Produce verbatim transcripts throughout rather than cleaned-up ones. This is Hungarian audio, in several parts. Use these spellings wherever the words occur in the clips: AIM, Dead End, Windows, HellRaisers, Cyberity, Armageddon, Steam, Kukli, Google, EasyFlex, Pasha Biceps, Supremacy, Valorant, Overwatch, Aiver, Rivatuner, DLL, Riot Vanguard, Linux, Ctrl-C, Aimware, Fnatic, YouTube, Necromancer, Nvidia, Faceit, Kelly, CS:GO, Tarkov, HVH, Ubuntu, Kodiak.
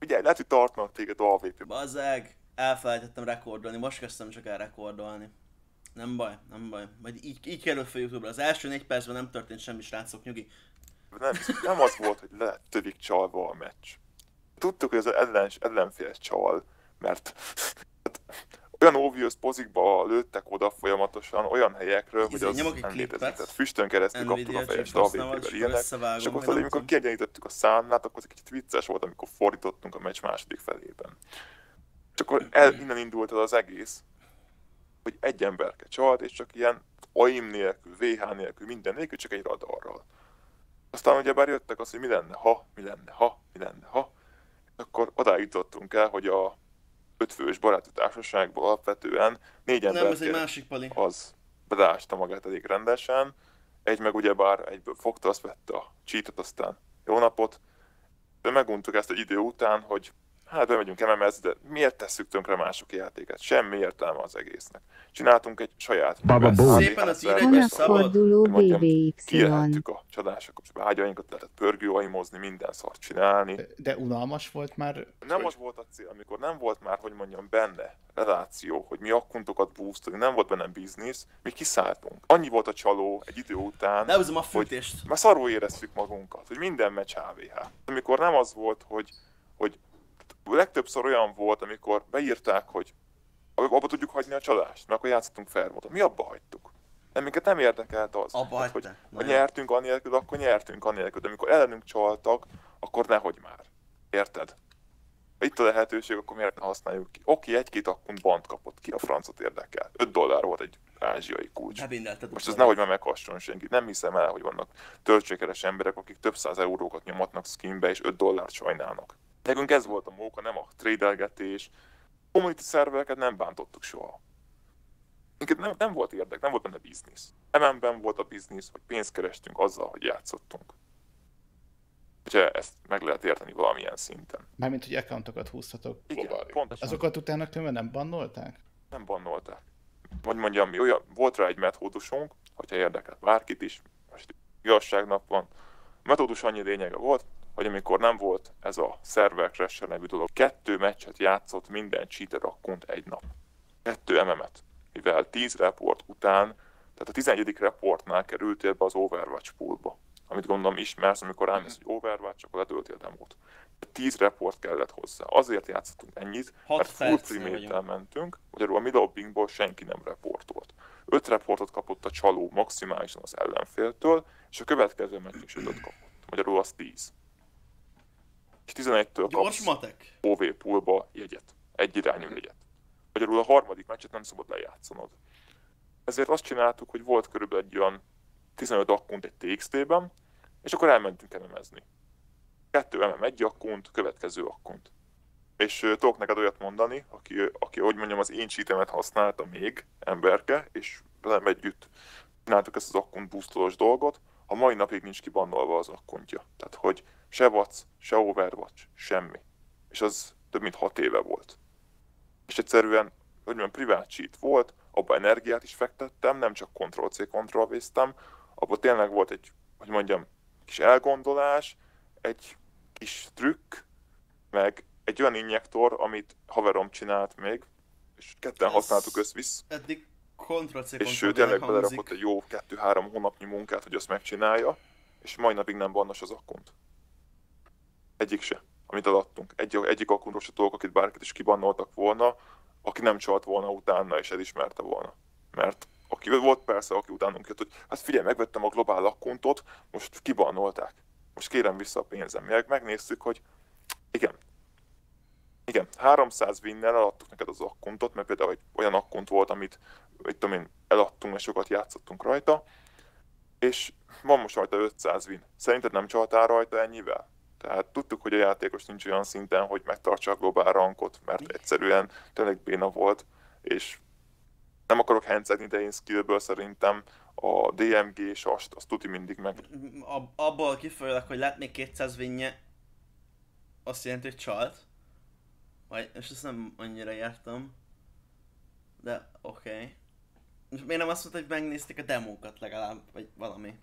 Ugye, lehet, hogy tartanak téged o vé pé. Bazzeg, elfelejtettem rekordolni, most kezdtem csak el rekordolni. Nem baj, nem baj. Majd így, így kerül fel YouTube-ra. Az első négy percben nem történt semmi, srácok, nyugi. Nem, nem az volt, hogy le tövik csalva a meccs. Tudtuk, hogy az ellens, ellenfél csal, mert olyan obvious pozikba lőttek oda folyamatosan, olyan helyekről, hogy az nem létezett. Füstön keresztül kaptuk a fejest a vé pé-vel ilyenek, és akkor az, amikor kiegyenítettük a számlát, akkor az egy kicsit vicces volt, amikor fordítottunk a meccs második felében. És akkor el, innen indult az, az egész, hogy egy emberke csalt, és csak ilyen á i em nélkül, vé há nélkül, minden nélkül, csak egy radarral. Aztán ugyebár jöttek az, hogy mi lenne ha, mi lenne ha, mi lenne ha, akkor odáig jutottunk el, hogy a ötfős baráti társaságból alapvetően négy emberként az belásta magát elég rendesen, egy meg ugyebár egyből fogta, azt vette a cheatot, aztán jó napot, de meguntuk ezt egy idő után, hogy hát bemegyünk em em es, de miért tesszük tönkre mások játékát? Semmi értelme az egésznek. Csináltunk egy saját Baba Bó. Szépen az írekben szabad, kijelhettük a csodásokat, és vágyainkat, lehetett pörgőaimozni, minden szart csinálni. De, de unalmas volt már? Nem az volt a cél, amikor nem volt már, hogy mondjam, benne reláció, hogy mi akkuntokat boostolni, nem volt benne biznisz, mi kiszálltunk. Annyi volt a csaló egy idő után, lehúzom a fűtést, hogy már szarul éreztük magunkat, hogy minden meccs há vé há. Amikor nem az volt, hogy, hogy legtöbbször olyan volt, amikor beírták, hogy abba tudjuk hagyni a csalást, mert akkor játszottunk fairmódon. Mi abba hagytuk. De minket nem érdekelt az, hát, hogy ha nyertünk anélkül, akkor nyertünk anélkül. De amikor ellenünk csaltak, akkor nehogy már. Érted? Ha itt a lehetőség, akkor miért ne használjuk ki? Oké, egy-két akkunt bant kapott ki, a francot érdekel. öt dollár volt egy ázsiai kulcs. Most ez nehogy már meghasson senki. Nem hiszem el, hogy vannak töltségeres emberek, akik több száz eurókat nyomatnak skinbe és öt dollárt sajnálnak. Nekünk ez volt a móka, nem a trédelgetés. Community szervereket nem bántottuk soha. Minket nem, nem volt érdek, nem volt benne biznisz. em em-ben volt a biznisz, hogy pénzt kerestünk azzal, hogy játszottunk. Úgyhogy ezt meg lehet érteni valamilyen szinten. Mármint, hogy accountokat húztatok. Igen, pontosan. Azokat utána különben nem bannolták? Nem bannolták. Vagy mondjam, mi olyan, volt rá egy metódusunk, hogyha érdekel bárkit is, most igazságnap van. A metódus annyi lényege volt, hogy amikor nem volt ez a server crash nevű dolog, kettő meccset játszott minden cheater akkunt egy nap. Kettő em em-et, mivel tíz report után, tehát a tizenegyedik reportnál kerültél be az Overwatch poolba, amit gondolom ismersz, amikor rámész, hogy Overwatch, akkor letölti a demót. tíz report kellett hozzá. Azért játszottunk ennyit, mert full priméttel mentünk, magyarul a mi lobbyingból senki nem reportolt. öt reportot kapott a csaló maximálisan az ellenféltől, és a következő meccsen is ötöt kapott. Magyarul az tíz. És tizenegytől kapsz o vé poolba jegyet, egyirányú jegyet. Magyarul a harmadik meccset nem szabad lejátszanod. Ezért azt csináltuk, hogy volt körülbelül egy olyan tizenöt akkunt egy té iksz té-ben, és akkor elmentünk em em-ezni. Kettő em em, egy akkunt, következő akkunt. És uh, tudok neked olyat mondani, aki, aki hogy mondjam, az én cheatemet használta még, emberke, és velem együtt csináltuk ezt az akkunt boostolós dolgot, a mai napig nincs kibannolva az akkuntja. Tehát, hogy se vatsz, se Overwatch, semmi. És az több mint hat éve volt. És egyszerűen, hogy mondjam, privát cheat volt, abba energiát is fektettem, nem csak Ctrl-C, Ctrl-V-ztem, abba tényleg volt egy, hogy mondjam, kis elgondolás, egy kis trükk, meg egy olyan injektor, amit haverom csinált még, és ketten használtuk összvisz. Eddig Ctrl-C, és ő tényleg belerakott egy jó kettő-három hónapnyi munkát, hogy azt megcsinálja, és mai napig nem bannos az akkunt. Egyik se, amit adtunk. Egy, egyik akkuntról se tudok, akit bárkit is kibannoltak volna, aki nem csalt volna utána, és elismerte volna. Mert aki volt persze, aki utánunk jött, hogy hát figyelj, megvettem a globál akkuntot, most kibannolták. Most kérem vissza a pénzem. Meg megnéztük, hogy igen, igen, háromszáz winnel eladtuk neked az akkuntot, mert például egy olyan akkunt volt, amit itt, amin eladtunk, és sokat játszottunk rajta, és van most rajta ötszáz win. Szerinted nem csaltál rajta ennyivel? Tehát tudtuk, hogy a játékos nincs olyan szinten, hogy megtartsa a globál rankot, mert egyszerűen tényleg béna volt, és nem akarok hencegni, de én skillből szerintem a dé em gé és azt, azt tuti mindig meg. Abból kifolyólag, hogy látnék kétszáz vinje, azt jelenti, hogy csalt. Vagy, és ezt nem annyira jártam. De oké. Okay. És miért nem azt mondta, hogy megnézték a demókat legalább, vagy valami?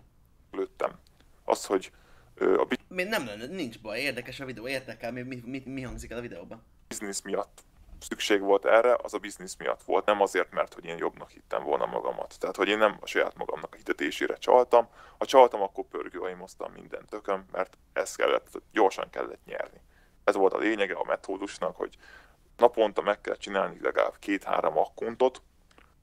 Lőttem. Az, hogy a bit Még nem lenne, nincs baj, érdekes a videó, érdekel, mi, mi, mi, mi hangzik el a videóban. Biznisz miatt szükség volt erre, az a biznisz miatt volt, nem azért, mert hogy én jobbnak hittem volna magamat. Tehát, hogy én nem a saját magamnak a hitetésére csaltam, ha csaltam, akkor pörgőaimoztam minden tököm, mert ez kellett, gyorsan kellett nyerni. Ez volt a lényege a metódusnak, hogy naponta meg kell csinálni legalább két-három akkontot,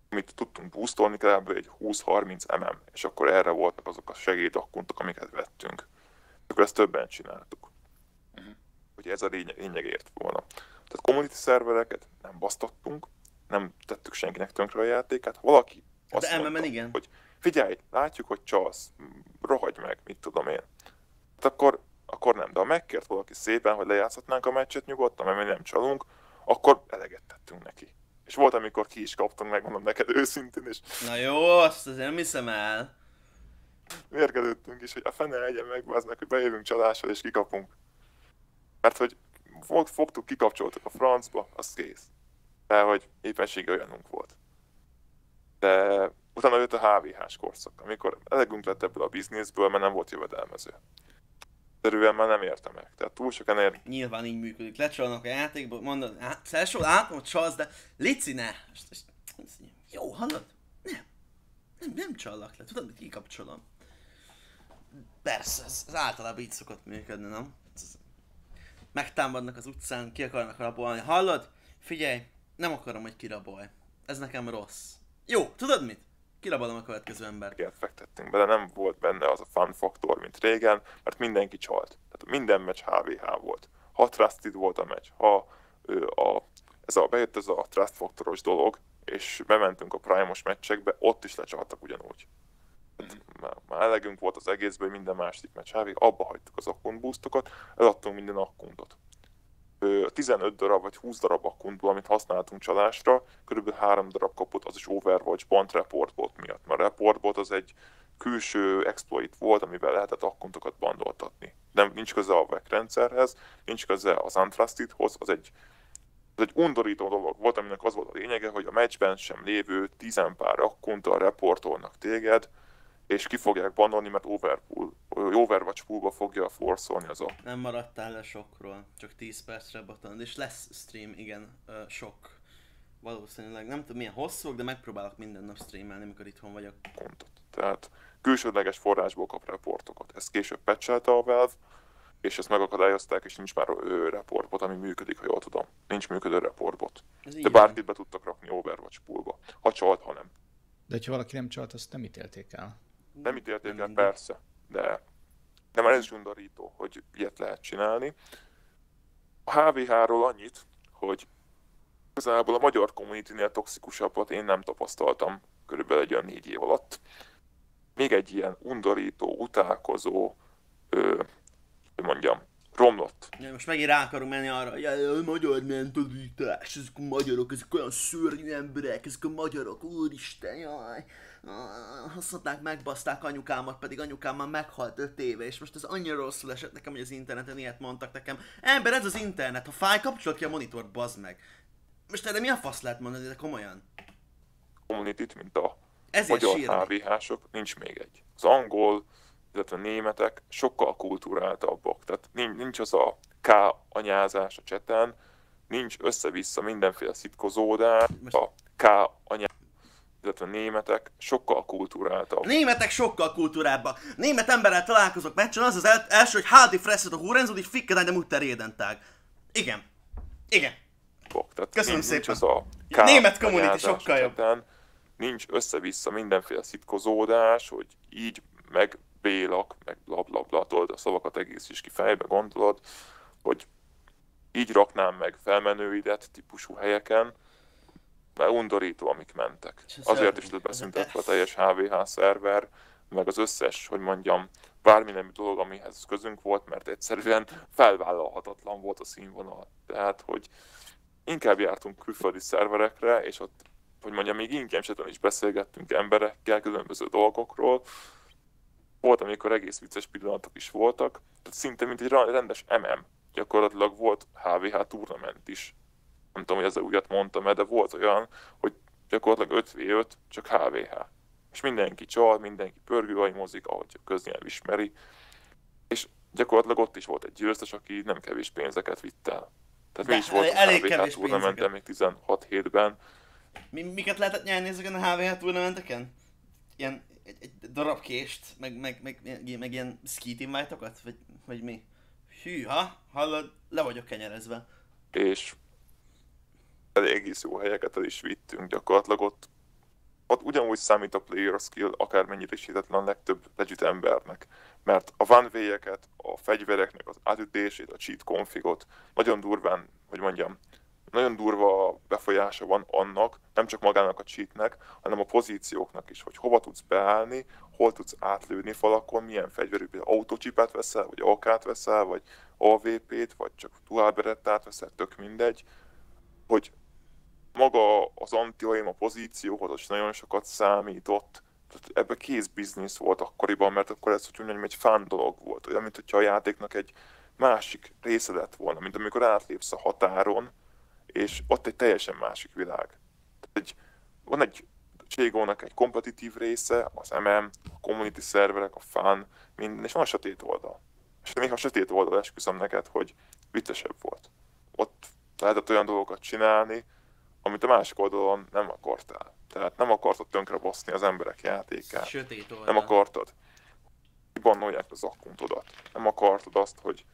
amit tudtunk boostolni, legalább egy húsz-harminc milliméter, és akkor erre voltak azok a segédakkontok, amiket vettünk. Akkor ezt többen csináltuk. Uh-huh. Ugye ez a lényeg, lényegért volna. Tehát community szervereket nem basztattunk, nem tettük senkinek tönkre a játékát. Valaki de azt mondta, igen, hogy figyelj, látjuk, hogy csalsz, rohagy meg, mit tudom én. Hát akkor, akkor nem, de ha megkért valaki szépen, hogy lejátszhatnánk a meccset nyugodtan, mert mi nem csalunk, akkor eleget tettünk neki. És volt, amikor ki is kaptunk, megmondom neked őszintén, és... Na jó, azt azért nem hiszem el. Mérgeződtünk is, hogy a fene legyen megbáznak, hogy bejövünk csalással és kikapunk. Mert hogy fogtuk, kikapcsoltuk a francba, az kész. De hogy éppensége olyanunk volt. De utána jött a há vé hás korszak, amikor elegünk lett ebből a bizniszből, mert nem volt jövedelmező. Egyszerűen már nem érte meg, tehát túl sok energia. Nyilván így működik, lecsalnak a játékba, mondod, elsősorban látom, hogy csalsz, de lici ne! Jó, hallod? Nem. Nem, nem csallak le, tudod, mit kikapcsolom. Persze, ez, ez általában így szokott működni, nem? Megtámadnak az utcán, ki akarnak rabolni. Hallod? Figyelj, nem akarom, hogy kirabolj. Ez nekem rossz. Jó, tudod mit? Kirabolom a következő embert. Igen, fektettünk bele, nem volt benne az a fun faktor, mint régen, mert mindenki csalt. Tehát minden meccs há vé há volt. Ha trusted volt a meccs, ha ő, a, ez a, bejött ez a trust faktoros dolog, és bementünk a prime-os meccsekbe, ott is lecsaltak ugyanúgy. Már, már elegünk volt az egészből, minden második meccs há vé, abba hagytuk az account boostokat, eladtunk minden accountot. tizenöt darab vagy húsz darab accountból, amit használtunk csalásra, körülbelül három darab kapott, az is Overwatch-ban reportbot miatt. Mert reportbot az egy külső exploit volt, amivel lehetett accountokat bandoltatni. Nem, nincs köze a vé á cé rendszerhez, nincs köze az Untrusted-hoz, az egy Ez egy undorító dolog volt, aminek az volt a lényege, hogy a meccsben sem lévő tizen pár akkonttal reportolnak téged, és ki fogják bannolni, mert overpool, Overwatch poolba fogja forszolni az a... Nem maradtál le sokról, csak tíz percre botonod, és lesz stream, igen, sok. Valószínűleg nem tudom milyen hosszúk, de megpróbálok minden nap streamelni, amikor itthon vagyok. Kontot. Tehát külsődleges forrásból kap reportokat. Ezt később patchelte a Valve, és ezt megakadályozták, és nincs már reportbot, ami működik, ha jól tudom. Nincs működő reportbot. De bárkit be tudtak rakni Overwatch poolba. Ha csalt, ha nem. De ha valaki nem csalt, azt nem ítélték el. Nem ítélték nem el, mindig. Persze. De, de már ez is undorító, hogy ilyet lehet csinálni. A há vé háról annyit, hogy igazából a magyar communitynél toxikusabbat én nem tapasztaltam körülbelül egy olyan négy év alatt. Még egy ilyen undorító, utálkozó, ö, mondjam, romlott. Ja, most megint rá akarunk menni arra, jaj, a magyar mentalitás, ezek a magyarok, ezek olyan szörnyű emberek, ezek a magyarok, úristen, jaj. Hasznáták, megbaszták anyukámat, pedig anyukám már meghalt öt éve, és most ez annyira rosszul esett nekem, hogy az interneten ilyet mondtak nekem. Ember, ez az internet, ha fáj, kapcsolod ki a monitort, bazd meg. Most erre mi a fasz lehet mondani, de komolyan? Community-t, mint a ezért magyar há vé hások, nincs még egy. Az angol, illetve a németek sokkal kulturáltabbak, tehát nincs az a k-anyázás a cseten, nincs össze-vissza mindenféle szitkozódás, a k-anyázás, illetve a németek sokkal kulturáltabbak. Németek sokkal kultúrábbak! Német emberrel találkozok meccsen, az az el első, hogy hádi freszet a húrenzód, így fikkedány, de mutter édentág. Igen. Igen. Tehát köszönöm nincs szépen. Az a német community sokkal jobb. Cseten, nincs össze-vissza mindenféle szitkozódás, hogy így meg bélak, meg blablabla, tudod a szavakat egész is ki fejbe, gondolod, hogy így raknám meg felmenőidet típusú helyeken, mert undorító, amik mentek. Azért is lett beszüntetve a teljes há vé há szerver, meg az összes, hogy mondjam, bármilyen dolog, amihez közünk volt, mert egyszerűen felvállalhatatlan volt a színvonal. Tehát, hogy inkább jártunk külföldi szerverekre, és ott, hogy mondjam, még ingyen esetben is beszélgettünk emberekkel, különböző dolgokról. Volt, amikor egész vicces pillanatok is voltak, tehát szinte mint egy rendes em em. Gyakorlatilag volt há vé há turnament is. Nem tudom, hogy ezzel újat mondtam, de volt olyan, hogy gyakorlatilag öt vé öt, csak há vé há. És mindenki csal, mindenki pörgőaimozik, ahogy a köznyelv ismeri. És gyakorlatilag ott is volt egy győztes, aki nem kevés pénzeket vitt el. Tehát de mi is voltunk há vé há tournamenten még tizenhat hétben. Mi, miket lehetett nyerni ezeken a há vé há tournamenteken? Ilyen egy, egy darab kést, meg, meg, meg, meg, meg ilyen skit invite-okat? Vagy, vagy mi? Hűha, hallod, le vagyok kenyerezve. És egész jó helyeket el is vittünk gyakorlatilag ott. Ott ugyanúgy számít a player skill, akármennyire is hitetlen a legtöbb legit embernek. Mert a one-way-eket, a fegyvereknek az átütését, a cheat konfigot nagyon durván, hogy mondjam, nagyon durva befolyása van annak, nem csak magának a cheatnek, hanem a pozícióknak is, hogy hova tudsz beállni, hol tudsz átlődni falakon, milyen fegyverű, például autocsipát veszel, vagy á ká-t veszel, vagy á vé pé-t, vagy csak duálberettát veszel, tök mindegy, hogy maga az anti-aim, a pozícióhoz is nagyon sokat számított. Tehát ebben kézbiznisz volt akkoriban, mert akkor ez, hogy mondjam, egy fán dolog volt, olyan, mint hogyha a játéknak egy másik része lett volna, mint amikor átlépsz a határon, és ott egy teljesen másik világ. Tehát egy, van egy cégónak egy kompetitív része, az em em, a community szerverek, a fán, minden, és van a sötét oldal. És még a sötét oldal, esküszöm neked, hogy viccesebb volt. Ott lehetett olyan dolgokat csinálni, amit a másik oldalon nem akartál. Tehát nem akartad tönkrebaszni az emberek játékát. Sötét oldal. Nem akartad. Kibannolják az akkuntodat. Nem akartad azt, hogy...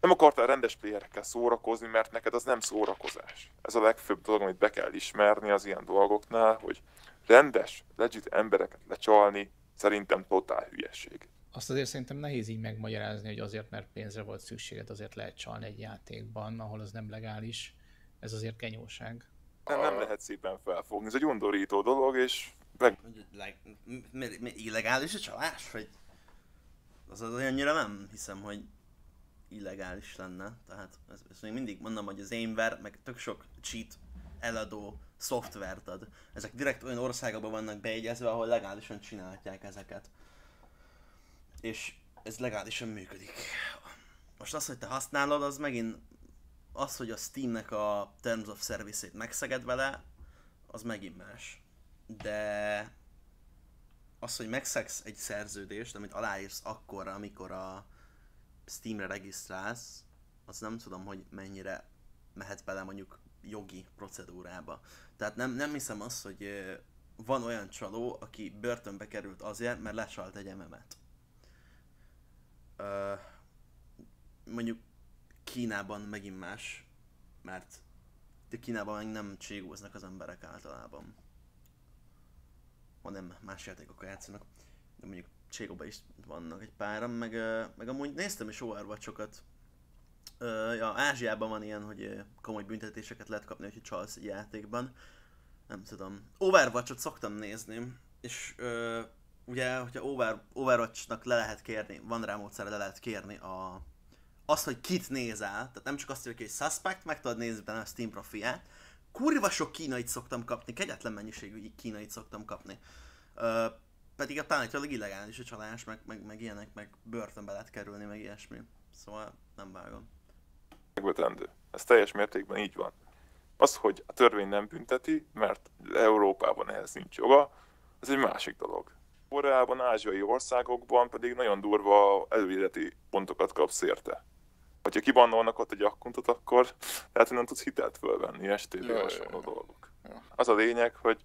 Nem akartál rendes playerekkel szórakozni, mert neked az nem szórakozás. Ez a legfőbb dolog, amit be kell ismerni az ilyen dolgoknál, hogy rendes, legit embereket lecsalni szerintem totál hülyeség. Azt azért szerintem nehéz így megmagyarázni, hogy azért, mert pénzre volt szükséged, azért lehet csalni egy játékban, ahol az nem legális. Ez azért kenyóság. Nem, nem lehet szépen felfogni, ez egy undorító dolog, és... Meg... Like, mi, mi, illegális a csalás? Vagy... Az az olyannyira nem hiszem, hogy illegális lenne. Tehát ezt még mindig mondom, hogy az Aimware, meg tök sok cheat eladó szoftvert ad. Ezek direkt olyan országokban vannak beegyezve, ahol legálisan csinálhatják ezeket. És ez legálisan működik. Most az, hogy te használod, az megint... Az, hogy a Steamnek a Terms of Service-ét megszeged vele, az megint más. De az, hogy megszegsz egy szerződést, amit aláírsz akkor, amikor a Steamre regisztrálsz, az nem tudom, hogy mennyire mehet bele mondjuk jogi procedúrába. Tehát nem, nem hiszem azt, hogy van olyan csaló, aki börtönbe került azért, mert lecsalt egy em em-et. Ö, mondjuk Kínában megint más, mert de Kínában még nem cségóznak az emberek általában. Ha nem, más játékokkal játszanak, de mondjuk cségóban is vannak egy páran, meg, meg amúgy néztem is Overwatch-okat. Ja, Ázsiában van ilyen, hogy komoly büntetéseket lehet kapni, hogyha csalsz egy játékban. Nem tudom. Overwatch-ot szoktam nézni, és ö, ugye, hogyha Over, Overwatch-nak le lehet kérni, van rá módszere, le lehet kérni a... azt, hogy kit nézel, tehát nem csak azt írja, hogy suspect, meg tudod nézni benne a Steam profilját. Kurva sok kínait szoktam kapni, kegyetlen mennyiségű kínait szoktam kapni. Ö, pedig a tánatjálag illegális a csalás, meg, meg, meg ilyenek, meg börtönbe lehet kerülni, meg ilyesmi. Szóval nem vágom. Megvetendő. Ez teljes mértékben így van. Az, hogy a törvény nem bünteti, mert Európában ehhez nincs joga, ez egy másik dolog. Koreában, ázsiai országokban pedig nagyon durva előírati pontokat kapsz érte. Ha kibannolnak ott egy akkuntot, akkor lehet, hogy nem tudsz hitelt fölvenni, estéből hasonló dolgok. Jaj. Az a lényeg, hogy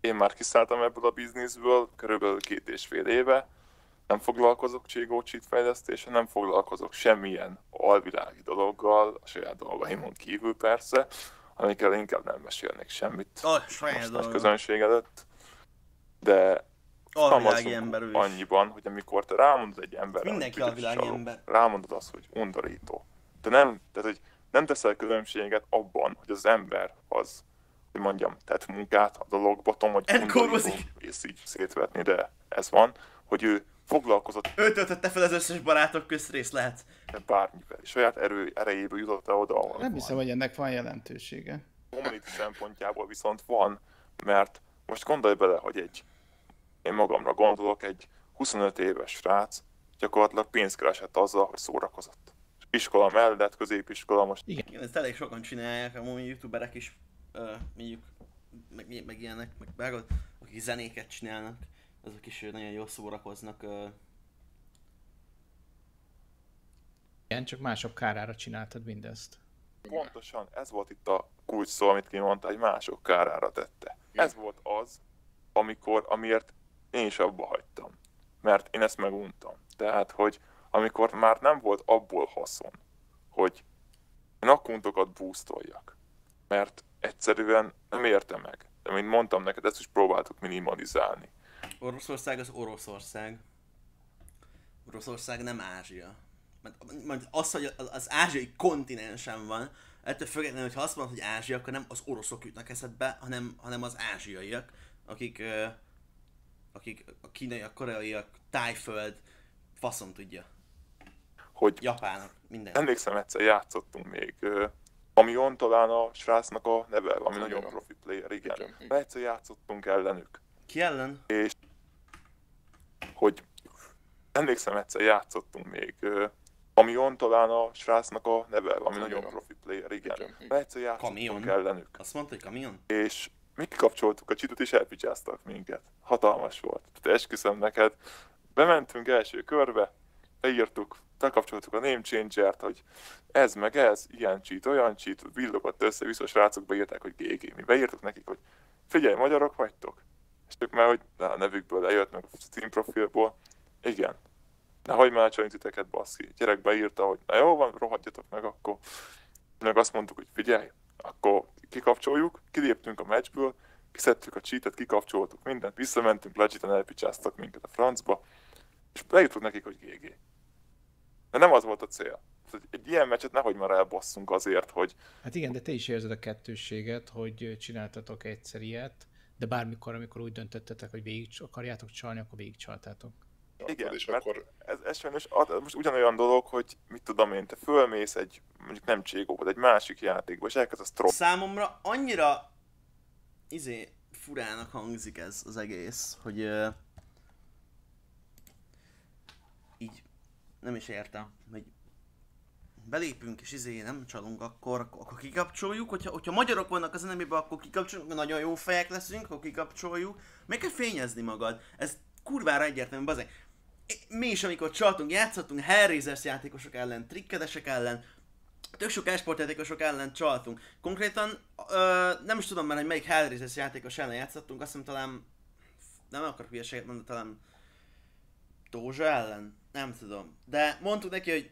én már kiszálltam ebből a bizniszből körülbelül két és fél éve, nem foglalkozok cségó cheat fejlesztéssel, nem foglalkozok semmilyen alvilági dologgal, a saját dolgaimon kívül persze, amikkel inkább nem mesélnék semmit a most nagy közönség előtt, de alvilági annyiban, hogy amikor te rámondod egy emberre, mindenki alvilági ember, rámondod azt, hogy undorító. Te nem, tehát, hogy nem teszel különbséget abban, hogy az ember az, hogy mondjam, tett munkát a dologbatom, hogy undorító, és így szétvetni, de ez van, hogy ő foglalkozott. Ő töltötte fel az összes barátok közt részt lehet. Bármivel, saját erő, erejéből jutott el oda, ahol nem van. Hiszem, hogy ennek van jelentősége. Community szempontjából viszont van, mert most gondolj bele, hogy egy én magamra gondolok, egy huszonöt éves srác gyakorlatilag pénzt keresett azzal, hogy szórakozott. Iskola mellett, középiskola most... Igen, ezt elég sokan csinálják, amúgy youtuberek is, uh, mondjuk, meg, meg ilyenek, meg bárhol, akik zenéket csinálnak, azok is nagyon jól szórakoznak. Uh, Igen, csak mások kárára csináltad mindezt. Pontosan, ez volt itt a kulcs szó, amit kimondta, hogy mások kárára tette. Ez volt az, amikor, amiért én is abba hagytam. Mert én ezt meguntam. Tehát, hogy amikor már nem volt abból haszon, hogy én akkuntokat boostoljak, mert egyszerűen nem érte meg. De mint mondtam neked, ezt is próbáltuk minimalizálni. Oroszország az Oroszország. Oroszország nem Ázsia. Mert az, hogy az ázsiai kontinensen van, ettől függetlenül, hogyha azt mondod, hogy Ázsia, akkor nem az oroszok jutnak eszedbe, hanem, hanem az ázsiaiak, akik, akik a kínaiak, koreaiak, Tájföld, faszom tudja. Hogy japánok, minden. Emlékszem, egyszer játszottunk még, amion talán a srácnak a neve, ami nagyon van. Profi player, igen. igen. Mert egyszer játszottunk ellenük. Ki ellen? És hogy emlékszem, egyszer játszottunk még, amion talán a srácnak a neve, ami nagyon van. Profi player, igen. igen. Mert egyszer játszottunk kamion. ellenük. Azt mondta, hogy kamion? És mi kikapcsoltuk a csitot és elpicsáztak minket. Hatalmas volt. Te esküszöm neked. Bementünk első körbe, leírtuk, bekapcsoltuk a name changer-t, hogy ez meg ez, ilyen cheat, olyan cheat, billogadt össze, viszont srácok beírták, hogy gé gé. Mi beírtuk nekik, hogy figyelj, magyarok vagytok. És ők már, hogy na, a nevükből lejött, meg a Steam profilból. Igen. Na, hogy már csalány titeket, baszki. A gyerek beírta, hogy na jó van, rohadjatok meg akkor. Meg azt mondtuk, hogy figyelj, akkor kikapcsoljuk, kiléptünk a meccsből, kiszedtük a cheatet, kikapcsoltuk mindent, visszamentünk, legiten elpicsáztak minket a francba, és leírtuk nekik, hogy gé gé. De nem az volt a cél. Egy ilyen meccset nehogy már elbasszunk azért, hogy... Hát igen, de te is érzed a kettősséget, hogy csináltatok egyszer ilyet, de bármikor, amikor úgy döntöttetek, hogy végig akarjátok csalni, akkor végigcsaltátok. Igen, és mert akkor... ez, ez sajnos most ugyanolyan dolog, hogy mit tudom én, te fölmész egy, mondjuk nem cségóba, egy másik játékba, és elkezdesz troll. Számomra annyira izé furának hangzik ez az egész, hogy uh, így nem is értem, hogy belépünk és izé nem csalunk, akkor, akkor kikapcsoljuk, hogyha, hogyha magyarok vannak az enemében, akkor kikapcsoljuk, nagyon jó fejek leszünk, akkor kikapcsoljuk, meg kell fényezni magad, ez kurvára egyértelmű, bazeg. Mi is, amikor csaltunk, játszottunk HellRaisers játékosok ellen, trikkedesek ellen, tök sok esportjátékosok ellen csaltunk. Konkrétan ö, nem is tudom már, hogy melyik HellRaisers játékos ellen játszottunk, azt hiszem talán... nem akarok hülyeséget mondani, talán... Tózsa ellen? Nem tudom. De mondtuk neki, hogy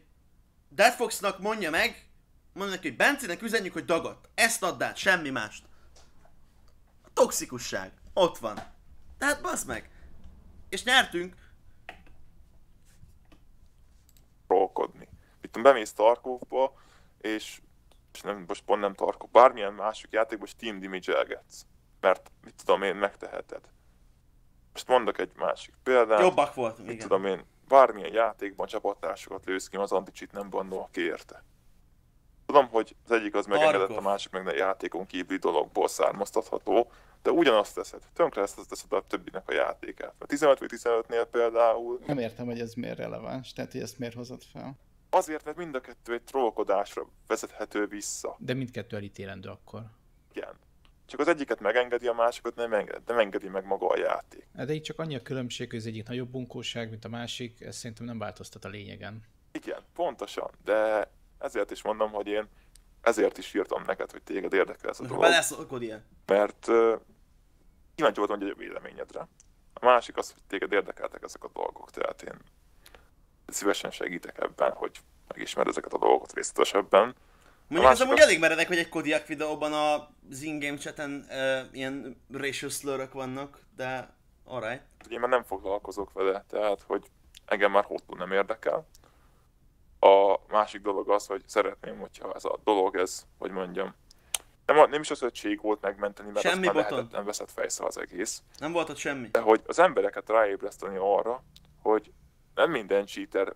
Deadfoxnak mondja meg, mondjuk neki, hogy Bencének üzenjük, hogy dagadt. Ezt add át, semmi mást. A toxikusság. Ott van. Tehát baszd meg. És nyertünk. Trollkodni. Itt bemész Tarkovba, és, és nem, most pont nem Tarkov, bármilyen másik játékban Steam damage-elgetsz. Mert mit tudom én, megteheted. Most mondok egy másik példát. Jobbak voltunk, mit igen. tudom én, bármilyen játékban csapattársokat lősz ki, az anti-cheat nem bandol ki érte. Tudom, hogy az egyik az megengedett, a másik meg a játékon kívüli dologból származtatható, de ugyanazt teszed, tönkre ezt teszed a többinek a játékát. A tizenöt tizenötnél például... Nem értem, hogy ez miért releváns, tehát hogy ezt miért hozod fel? Azért, mert mind a kettő egy trollkodásra vezethető vissza. De mindkettő elítélendő akkor. Igen. Csak az egyiket megengedi, a másikat nem engedi, nem engedi meg maga a játék. De itt csak annyi a különbség, hogy az egyik nagyobb bunkóság, mint a másik, ez szerintem nem változtat a lényegen. Igen, pontosan, de ezért is mondom, hogy én ezért is írtam neked, hogy téged érdekel ez a dolog. Beleszolkod ilyen. Mert uh, kíváncsi voltam, hogy egy véleményedre. A másik az, hogy téged érdekeltek ezek a dolgok, tehát én szívesen segítek ebben, hogy megismerd ezeket a dolgokat részletesebben. Mondjuk ez amúgy az... elég meredek, hogy egy Kodiak videóban az in-game chaten uh, ilyen racial slurök vannak, de alright. Én már nem foglalkozok vele, tehát hogy engem már hótul nem érdekel. A másik dolog az, hogy szeretném, hogyha ez a dolog, ez, hogy mondjam, nem, nem is az, hogy cségót megmenteni, mert semmi azt már lehetetlen veszett fejszal az egész. Nem volt ott semmi. De hogy az embereket ráébreszteni arra, hogy nem minden cheater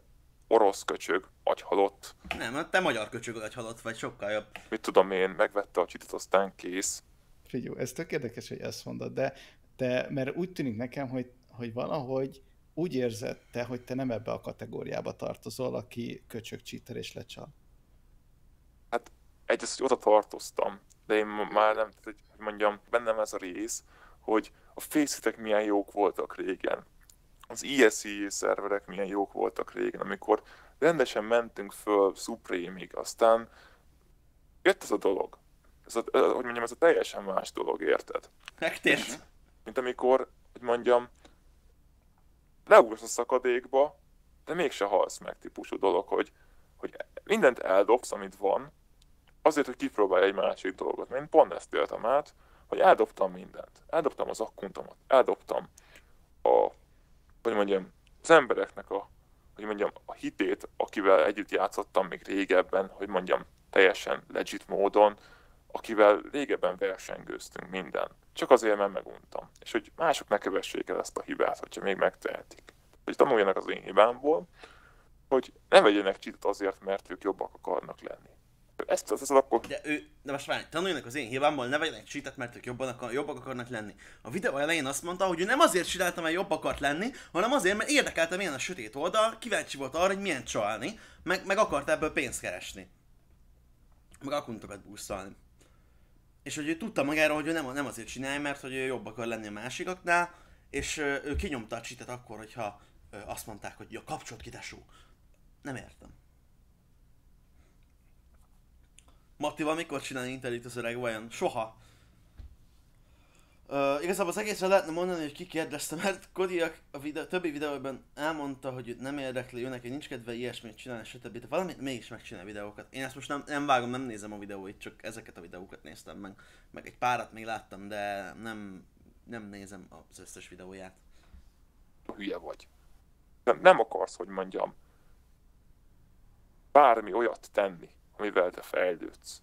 orosz köcsög agyhalott. Nem, te magyar köcsög agyhalott vagy, sokkal jobb. Mit tudom én, megvette a cheatet, aztán kész. Figyú, ez tök érdekes, hogy ezt mondod, de, de mert úgy tűnik nekem, hogy, hogy valahogy úgy érzed te, hogy te nem ebbe a kategóriába tartozol, aki köcsög, cheater és lecsal. Hát egyrészt, hogy oda tartoztam, de én már nem, hogy mondjam, bennem ez a rész, hogy a facehitek milyen jók voltak régen. Az i es i szerverek milyen jók voltak régen, amikor rendesen mentünk föl Supreme-ig, aztán jött ez a dolog. Ez a, hogy mondjam, ez a teljesen más dolog, érted? Megtért. Mint amikor, hogy mondjam, leugrasz a szakadékba, de mégse halsz meg típusú dolog, hogy, hogy mindent eldobsz, amit van, azért, hogy kipróbálj egy másik dolgot. Mert én pont ezt éltem át, hogy eldobtam mindent. Eldobtam az akkuntomat, eldobtam a, hogy mondjam, az embereknek a, hogy mondjam, a hitét, akivel együtt játszottam még régebben, hogy mondjam, teljesen legit módon, akivel régebben versengőztünk minden. Csak azért, mert meguntam. És hogy mások ne kövessék el ezt a hibát, hogyha még megtehetik. Hogy tanuljanak az én hibámból, hogy ne vegyenek csitot azért, mert ők jobbak akarnak lenni. Ezt, ezt, ezt akkor... De, ő, de most várj, tanuljanak az én hibámból, ne vegyenek csitot, mert ők jobban akar, jobbak akarnak lenni. A videó elején azt mondta, hogy ő nem azért csinálta, mert jobb akart lenni, hanem azért, mert érdekelte milyen a sötét oldal, kíváncsi volt arra, hogy milyen csalni, meg, meg akart ebből pénzt keresni. Meg akkuntokat búsztalni. És hogy ő tudta magáról, hogy ő nem, nem azért csinálja, mert hogy ő jobb akar lenni a másikaknál, és ő kinyomta a cheatet akkor, hogyha azt mondták, hogy ja, kapcsolt ki, tesó. Nem értem. Mattival mikor csinálni interjút az öreg vajon? Soha. Uh, igazából az egészre lehetne mondani, hogy ki kérdezte, mert Kodiak a videó, többi videóban elmondta, hogy nem érdekli, ő neki nincs kedve ilyesmit csinálni, stb. De valamit mégis megcsinál videókat. Én ezt most nem, nem vágom, nem nézem a videóit, csak ezeket a videókat néztem meg. Meg egy párat még láttam, de nem, nem nézem az összes videóját. Hülye vagy. Nem, nem akarsz, hogy mondjam, bármi olyat tenni, amivel te fejlődsz.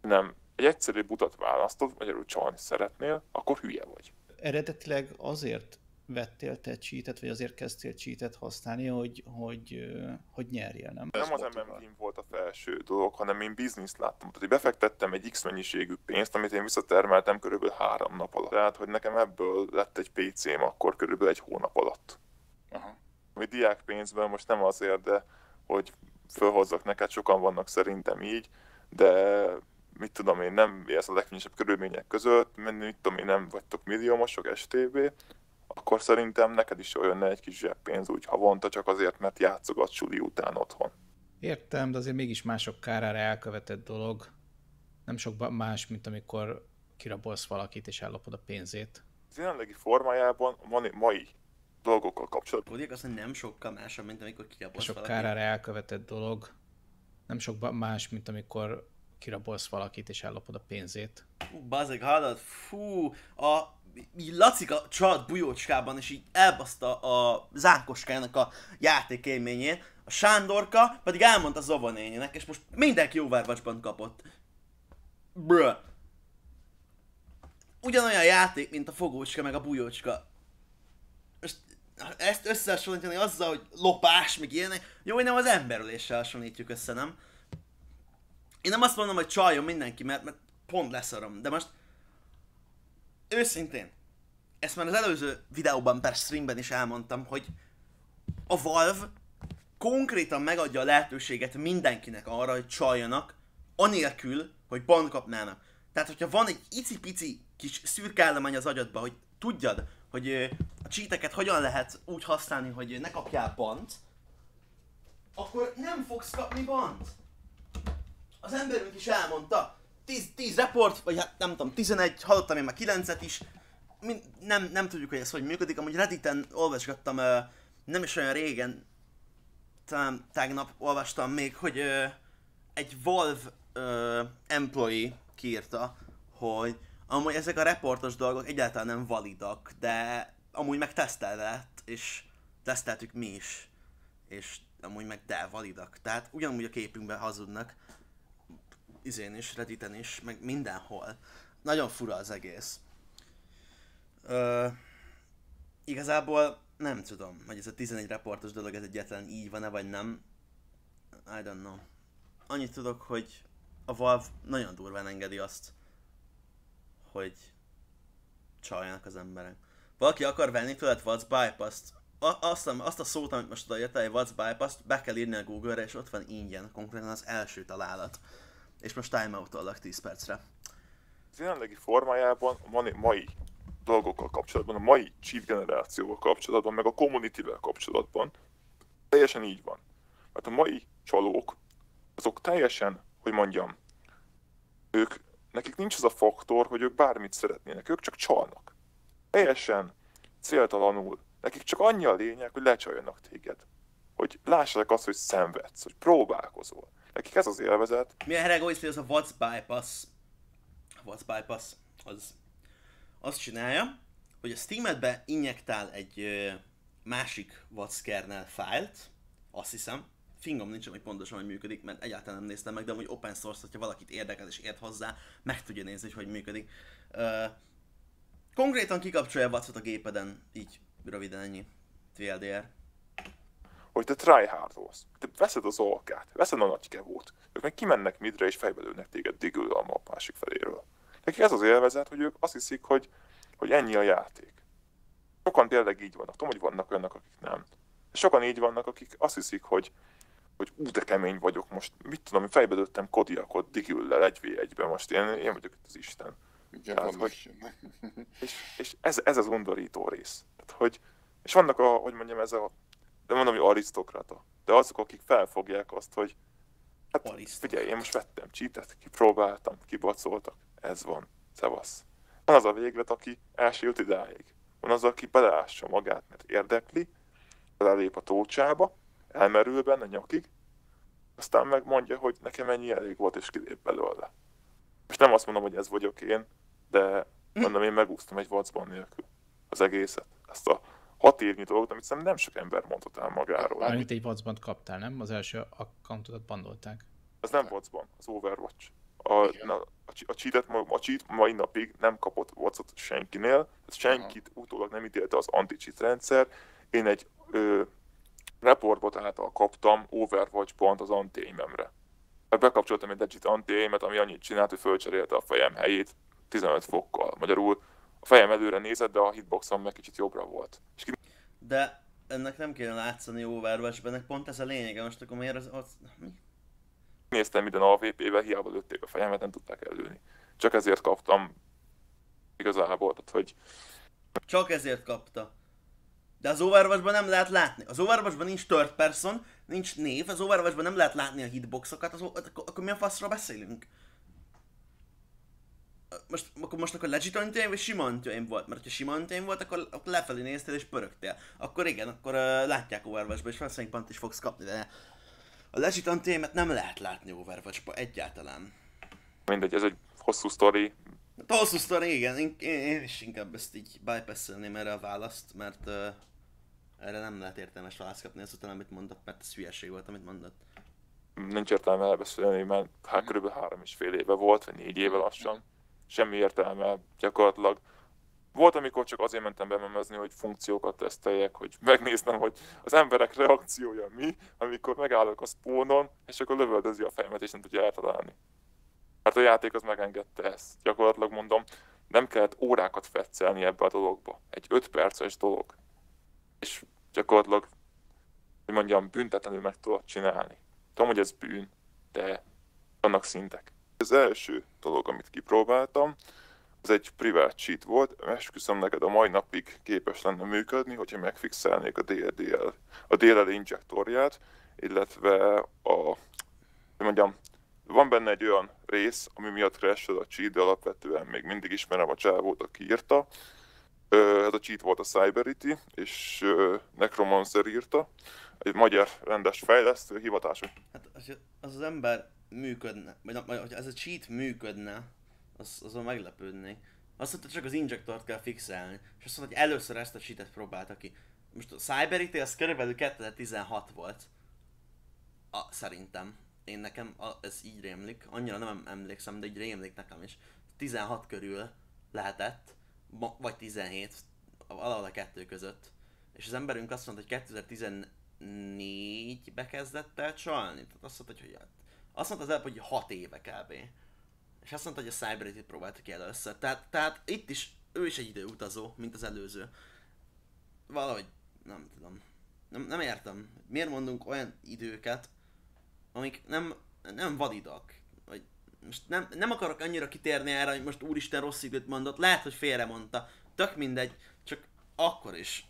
Nem. Egy egyszerűbb utat választod, magyarul csalni szeretnél, akkor hülye vagy. Eredetileg azért vettél te cheatet, vagy azért kezdtél cheatet használni, hogy, hogy, hogy nyerjél, nem? Nem az em and em volt a felső dolog, hanem én bizniszt láttam. Tehát befektettem egy X mennyiségű pénzt, amit én visszatermeltem körülbelül három nap alatt. Tehát, hogy nekem ebből lett egy pé cém akkor körülbelül egy hónap alatt. Aha. Ami diák pénzben most nem azért, de hogy fölhozzak neked, sokan vannak szerintem így, de mit tudom én, nem élsz a legfényesebb körülmények között, mit tudom én, nem vagytok milliómosok, es té bé, akkor szerintem neked is olyan egy kis zseppénz úgy havonta, csak azért, mert játszogat suli után otthon. Értem, de azért mégis mások kárára elkövetett dolog. Nem sok más, mint amikor kirabolsz valakit és ellopod a pénzét. Az jelenlegi formájában van mai dolgokkal kapcsolatban. Kodiak azt mondja, nem sokkal más, mint amikor kirabolsz valakit. Sok kárára elkövetett dolog. Nem sok más, mint amikor kirabolsz valakit és ellopod a pénzét. Hú, bazeg, hallod, fú, a Lacika család bujócskában is így elbaszta a zánkoskának a játékélményét, a Sándorka pedig elmondta Zova néninek, és most mindenki Overwatchban kapott. Brr. Ugyanolyan játék, mint a fogócska meg a bujócska. Most ezt összehasonlítani azzal, hogy lopás, meg ilyenek, jó, hogy nem az emberüléssel hasonlítjuk össze, nem? Én nem azt mondom, hogy csaljon mindenki, mert, mert pont leszarom, de most őszintén, ezt már az előző videóban per streamben is elmondtam, hogy a Valve konkrétan megadja a lehetőséget mindenkinek arra, hogy csaljanak, anélkül, hogy bant kapnának. Tehát, hogyha van egy icipici kis szürke állomány az agyadba, hogy tudjad, hogy a cheateket hogyan lehet úgy használni, hogy ne kapjál bant, akkor nem fogsz kapni bant. Az emberünk is elmondta, tíz report, vagy hát nem tudom, tizenegy, hallottam én már kilencet is. Mi, nem, nem tudjuk, hogy ez hogy működik, amúgy Redditen olvasgattam, ö, nem is olyan régen, talán tegnap olvastam még, hogy ö, egy Valve ö, employee kiírta, hogy amúgy ezek a reportos dolgok egyáltalán nem validak, de amúgy meg tesztelett, és teszteltük mi is, és amúgy meg de validak, tehát ugyanúgy a képünkben hazudnak. Izén is, Redditen is, meg mindenhol. Nagyon fura az egész. Ö, igazából nem tudom, hogy ez a tizenegy reportos dolog, ez egyáltalán így van-e, vagy nem. I don't know. Annyit tudok, hogy a Valve nagyon durván engedi azt, hogy csaljanak az emberek. Valaki akar venni tőled What's Bypass-t. Azt a, azt a szót, amit most odaírtál, What's Bypass-t, be kell írni a Google-re, és ott van ingyen, konkrétan az első találat. És most timeout-ollak tíz percre. Az jelenlegi formájában a mai dolgokkal kapcsolatban, a mai cheat generációval kapcsolatban, meg a community-vel kapcsolatban teljesen így van. mert a mai csalók, azok teljesen, hogy mondjam, ők, nekik nincs az a faktor, hogy ők bármit szeretnének, ők csak csalnak. Teljesen céltalanul, nekik csak annyi a lényeg, hogy lecsaljanak téged. Hogy lássanak azt, hogy szenvedsz, hogy próbálkozol. Nekik ez az élvezet. Milyen heregói szél az a What's Bypass? A What's Bypass az azt csinálja, hogy a Steam-edbe injektál egy másik What's kernel fájlt, azt hiszem, fingom nincs, hogy pontosan hogy működik, mert egyáltalán nem néztem meg, de amúgy open source, hogyha valakit érdekel és ért hozzá, meg tudja nézni, hogy működik. Uh, konkrétan kikapcsolja What's-ot a gépeden, így röviden ennyi, té el dé er. Hogy te tryhardolsz, te veszed az alkát, veszed a nagy kevót, ők meg kimennek midre és fejbelőnek téged digül a map másik feléről. Nekik ez az élvezet, hogy ők azt hiszik, hogy, hogy ennyi a játék. Sokan tényleg így vannak, tudom, hogy vannak olyanok, akik nem. Sokan így vannak, akik azt hiszik, hogy hogy ú, de kemény vagyok most, mit tudom, fejbe döttem Kodiakot digüllel egy vé egyben most, én, én vagyok itt az Isten. Igen, tehát, hogy, és és ez, ez az undorító rész. Tehát, hogy, és vannak a, hogy mondjam, ez a, de mondom, hogy arisztokrata, de azok, akik felfogják azt, hogy hát figyelj, én most vettem cheatet, kipróbáltam, kibacoltak, ez van, szevasz. Van az a véglet, aki el se jut idáig. Van az, aki beleássa magát, mert érdekli, belelép a tócsába, elmerül benne nyakig, aztán megmondja, hogy nekem ennyi elég volt, és kilép belőle. Most nem azt mondom, hogy ez vagyok én, de mondom, én megúsztam egy vacban nélkül az egészet. Ezt a hat évnyi dolgot, amit szerintem nem sok ember mondott el magáról. Mármint egy vacbant kaptál, nem? Az első accountot bandolták. Ez nem vacban, az Overwatch. A, na, a, cheatet, a cheat mai napig nem kapott vacot senkinél, senkit utólag nem ítélte az anti-cheat rendszer. Én egy ö, reportbot által kaptam Overwatch pont az anti-aimemre. Bekapcsoltam egy legit anti-aimet, ami annyit csinált, hogy fölcserélte a fejem helyét tizenöt fokkal. Magyarul a fejem előre nézett, de a hitboxom meg kicsit jobbra volt. És ki... De ennek nem kéne látszani Overwatch-ben, pont ez a lényege, most akkor miért az... az... Mi? Néztem minden o vé pé-vel, hiába lőtték a fejemet, nem tudták előni. Csak ezért kaptam igazából, tehát, hogy... Csak ezért kapta. De az Overwatchban nem lehet látni. Az Overwatchban nincs third person, nincs név, az Overwatchban nem lehet látni a hitboxokat, az, akkor, akkor milyen faszról beszélünk? Most akkor, most akkor legit anti-aim vagy sima anti-aim volt? Mert ha sima anti-aim volt, akkor, akkor lefelé néztél és pörögtél. Akkor igen, akkor uh, látják Overwatchba és valószínűleg pont is fogsz kapni, de a legit anti-aimet nem lehet látni Overwatchba egyáltalán. Mindegy, ez egy hosszú sztori. Hosszú sztori, igen. Én, én is inkább ezt így bypasselném erre a választ, mert... Uh, erre nem lehet értelmes választ kapni azután, amit mondott, mert ez hülyeség volt, amit mondott. Nincs értelme elbeszélni, mert hát kb. három és fél éve volt, vagy négy éve lassan. Semmi értelme gyakorlatilag. Volt, amikor csak azért mentem bememezni, hogy funkciókat teszteljek, hogy megnéznem, hogy az emberek reakciója mi, amikor megállok a spawnon, és akkor lövöldözi a fejemet, és nem tudja eltalálni. Hát a játék az megengedte ezt. Gyakorlatilag mondom, nem kellett órákat fetszelni ebbe a dologba. Egy öt perces dolog. És gyakorlatilag, hogy mondjam, büntetlenül meg tudod csinálni. Tudom, hogy ez bűn, de vannak szintek. Az első dolog, amit kipróbáltam, az egy privát cheat volt. Esküszöm neked, a mai napig képes lenne működni, hogyha megfixelnék a dé el el, a dé el el injektorját, illetve a, hogy mondjam, van benne egy olyan rész, ami miatt crashod a cheat, de alapvetően még mindig ismerem a csávót, aki írta. Ez a cheat volt a Cyberity, és Necromancer írta, egy magyar rendes fejlesztő hivatású. Hát az az ember működne, vagy ha ez a cheat működne, az, azon meglepődnék. Azt mondta, csak az injektort kell fixelni, és azt mondta, hogy először ezt a cheatet próbálta ki. Most a Cyberity az körülbelül kétezer-tizenhat volt. A, szerintem. Én nekem, a, ez így rémlik, annyira nem emlékszem, de így rémlik nekem is. tizenhat körül lehetett. Vagy tizenhét, valahol a kettő között. És az emberünk azt mondta, hogy kétezer-tizennégybe kezdett el csalni. Tehát azt mondta, hogy, azt mondta az előbb, hogy hat éve kb. És azt mondta, hogy a Cyberity-t próbálta ki először. Tehát, tehát itt is, ő is egy időutazó, mint az előző. Valahogy, nem tudom. Nem, nem értem. Miért mondunk olyan időket, amik nem, nem vadidak. Most nem, nem akarok annyira kitérni erre, hogy most úristen rossz időt mondott, lehet, hogy félre mondta, tök mindegy, csak akkor is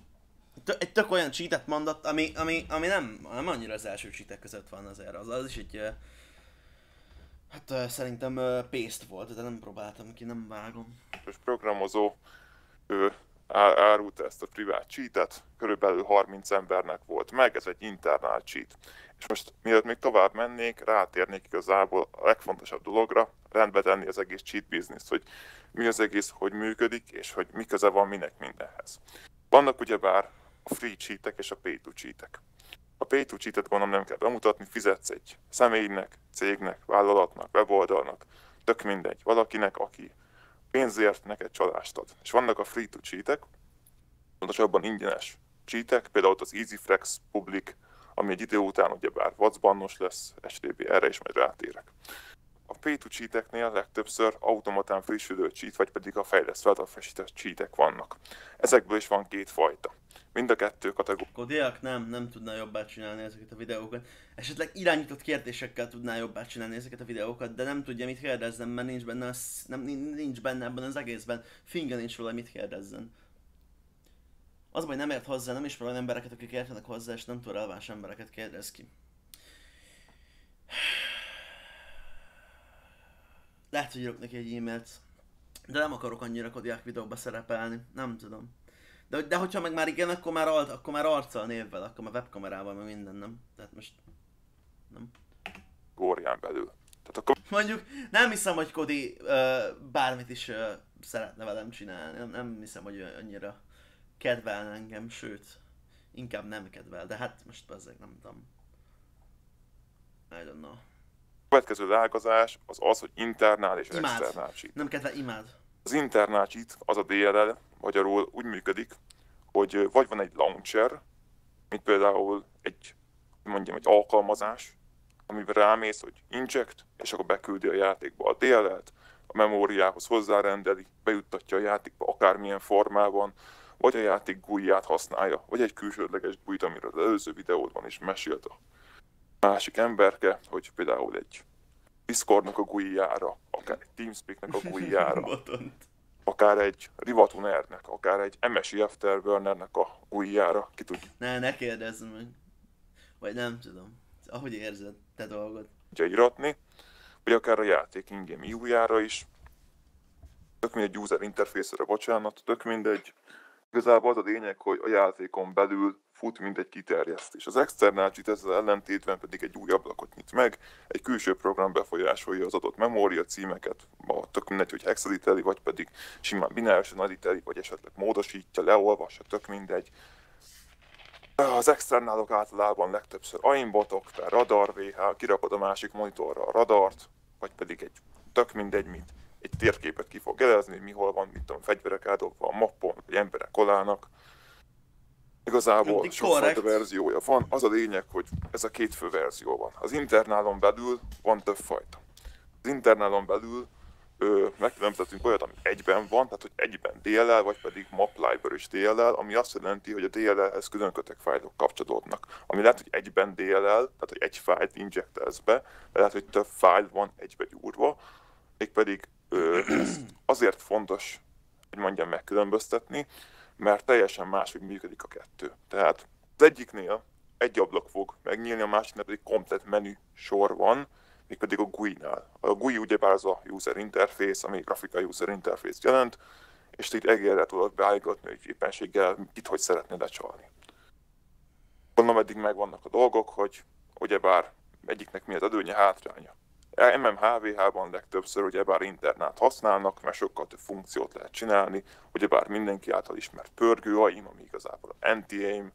Egy tök olyan cheatet mondott, ami, ami, ami nem, nem annyira az első cheatek között van azért. Az, az is egy... Hát szerintem paste volt, de nem próbáltam ki, nem vágom. És programozó ő árulta ezt a privát cheatet, körülbelül harminc embernek volt meg, ez egy internál cheat. És most mielőtt még tovább mennék, rátérnék igazából a legfontosabb dologra, rendbe tenni az egész cheat bizniszt, hogy mi az egész, hogy működik, és hogy mi köze van minek mindenhez. Vannak ugyebár a free cheatek és a pay to cheatek. A pay to cheatet gondolom nem kell bemutatni, fizetsz egy személynek, cégnek, vállalatnak, weboldalnak, tök mindegy, valakinek, aki pénzért neked csalást ad. És vannak a free to cheatek, pontosabban ingyenes cheatek, például az EasyFlex Public, ami egy idő után ugyebár vacbannos lesz, es té bé, erre is majd rátérek. A pay to cheateknél legtöbbször automatán frissülő cheat, vagy pedig a fejlesztve által frissített cheatek vannak. Ezekből is van két fajta. Mind a kettő kategóriában. Kodiak nem, nem tudná jobbá csinálni ezeket a videókat. Esetleg irányított kérdésekkel tudná jobbá csinálni ezeket a videókat, de nem tudja mit kérdezzen, mert nincs benne, az, nem, nincs benne ebben az egészben. Finga nincs róla, mit kérdezzen. Az baj, nem ért hozzá, nem ismer olyan embereket, akik értenek hozzá, és nem tud releváns embereket kérdez ki. Lehet, hogy írok neki egy e-mailt, de nem akarok annyira Kodiak videóba szerepelni, nem tudom. De, de hogyha meg már igen, akkor már, alt, akkor már arccal, névvel, akkor már webkamerával, meg minden, nem? Tehát most... nem? Górián belül. Tehát akkor... Mondjuk nem hiszem, hogy Kodi uh, bármit is uh, szeretne velem csinálni, nem, nem hiszem, hogy annyira kedvelne engem, sőt, inkább nem kedvel, de hát most bezzeg nem tudom. I don't know. A következő ágazás az az, hogy internál és externál cheat. Nem kedve, imád. Az internál cheat, az a dé el el, magyarul úgy működik, hogy vagy van egy launcher, mint például egy, mondjam, egy alkalmazás, amiben rámész, hogy inject, és akkor beküldi a játékba a dé el el-t, a memóriához hozzárendeli, bejuttatja a játékba akármilyen formában, vagy a játék gú í-ját használja, vagy egy külsődleges gú í-t, amiről az előző videóban is mesélt a másik emberke, hogy például egy Discordnak a gú í-jára, akár egy Teamspeaknek a gú í-jára, akár egy Rivatunernek, akár egy em es i Afterburnernek a gú í-jára, ki tudja. Ne, ne kérdezz meg. Vagy nem tudom. Ahogy érzed, te dolgod. Tudja iratni, vagy akár a játék ingame i u-jára is. Tök mindegy user interface-re, bocsánat, tök mindegy. Igazából az a lényeg, hogy a játékon belül fut mindegy kiterjesztés. Az externál cheat ezzel ellentétben pedig egy új ablakot nyit meg, egy külső program befolyásolja az adott memória címeket, ma tök mindegy, hogy hexaditeli, vagy pedig simán binárisan editeli, vagy esetleg módosítja, leolvassa, tök mindegy. Az externálok általában legtöbbször aimbotok, tehát radar, vé há, kirakod a másik monitorra a radart, vagy pedig egy tök mindegy mit. Egy térképet ki fog jelezni, hogy mihol van, mit tudom, fegyverek eldobva a mappon, vagy emberek kolának. Igazából sokfajta verziója van. Az a lényeg, hogy ez a két fő verzió van. Az internálon belül van több fajta. Az internálon belül megkülönböztetünk olyat, ami egyben van, tehát hogy egyben dé el el, vagy pedig map library is dé el el, ami azt jelenti, hogy a dé el el-hez külön kötegfájlok kapcsolódnak. Ami lehet, hogy egyben dé el el, tehát hogy egy fájlt injectelsz be, de lehet, hogy több fájl van egybe gyúrva, mégpedig azért fontos, hogy mondjam, megkülönböztetni, mert teljesen máshogy működik a kettő. Tehát az egyiknél egy ablak fog megnyílni, a másiknál pedig komplet menü sor van, mégpedig a gú í-nál. A gú í ugyebár az a user interface, ami grafikai user interface jelent, és te itt egérre tudod beállítgatni, hogy éppenséggel itt hogy szeretnéd lecsalni. Gondolom eddig megvannak a dolgok, hogy ugyebár egyiknek mi az előnye, hátránya. em em há vé há-ban legtöbbször ugyebár internát használnak, mert sokkal több funkciót lehet csinálni, ugyebár mindenki által ismert pörgő aim, ami igazából az anti-aim.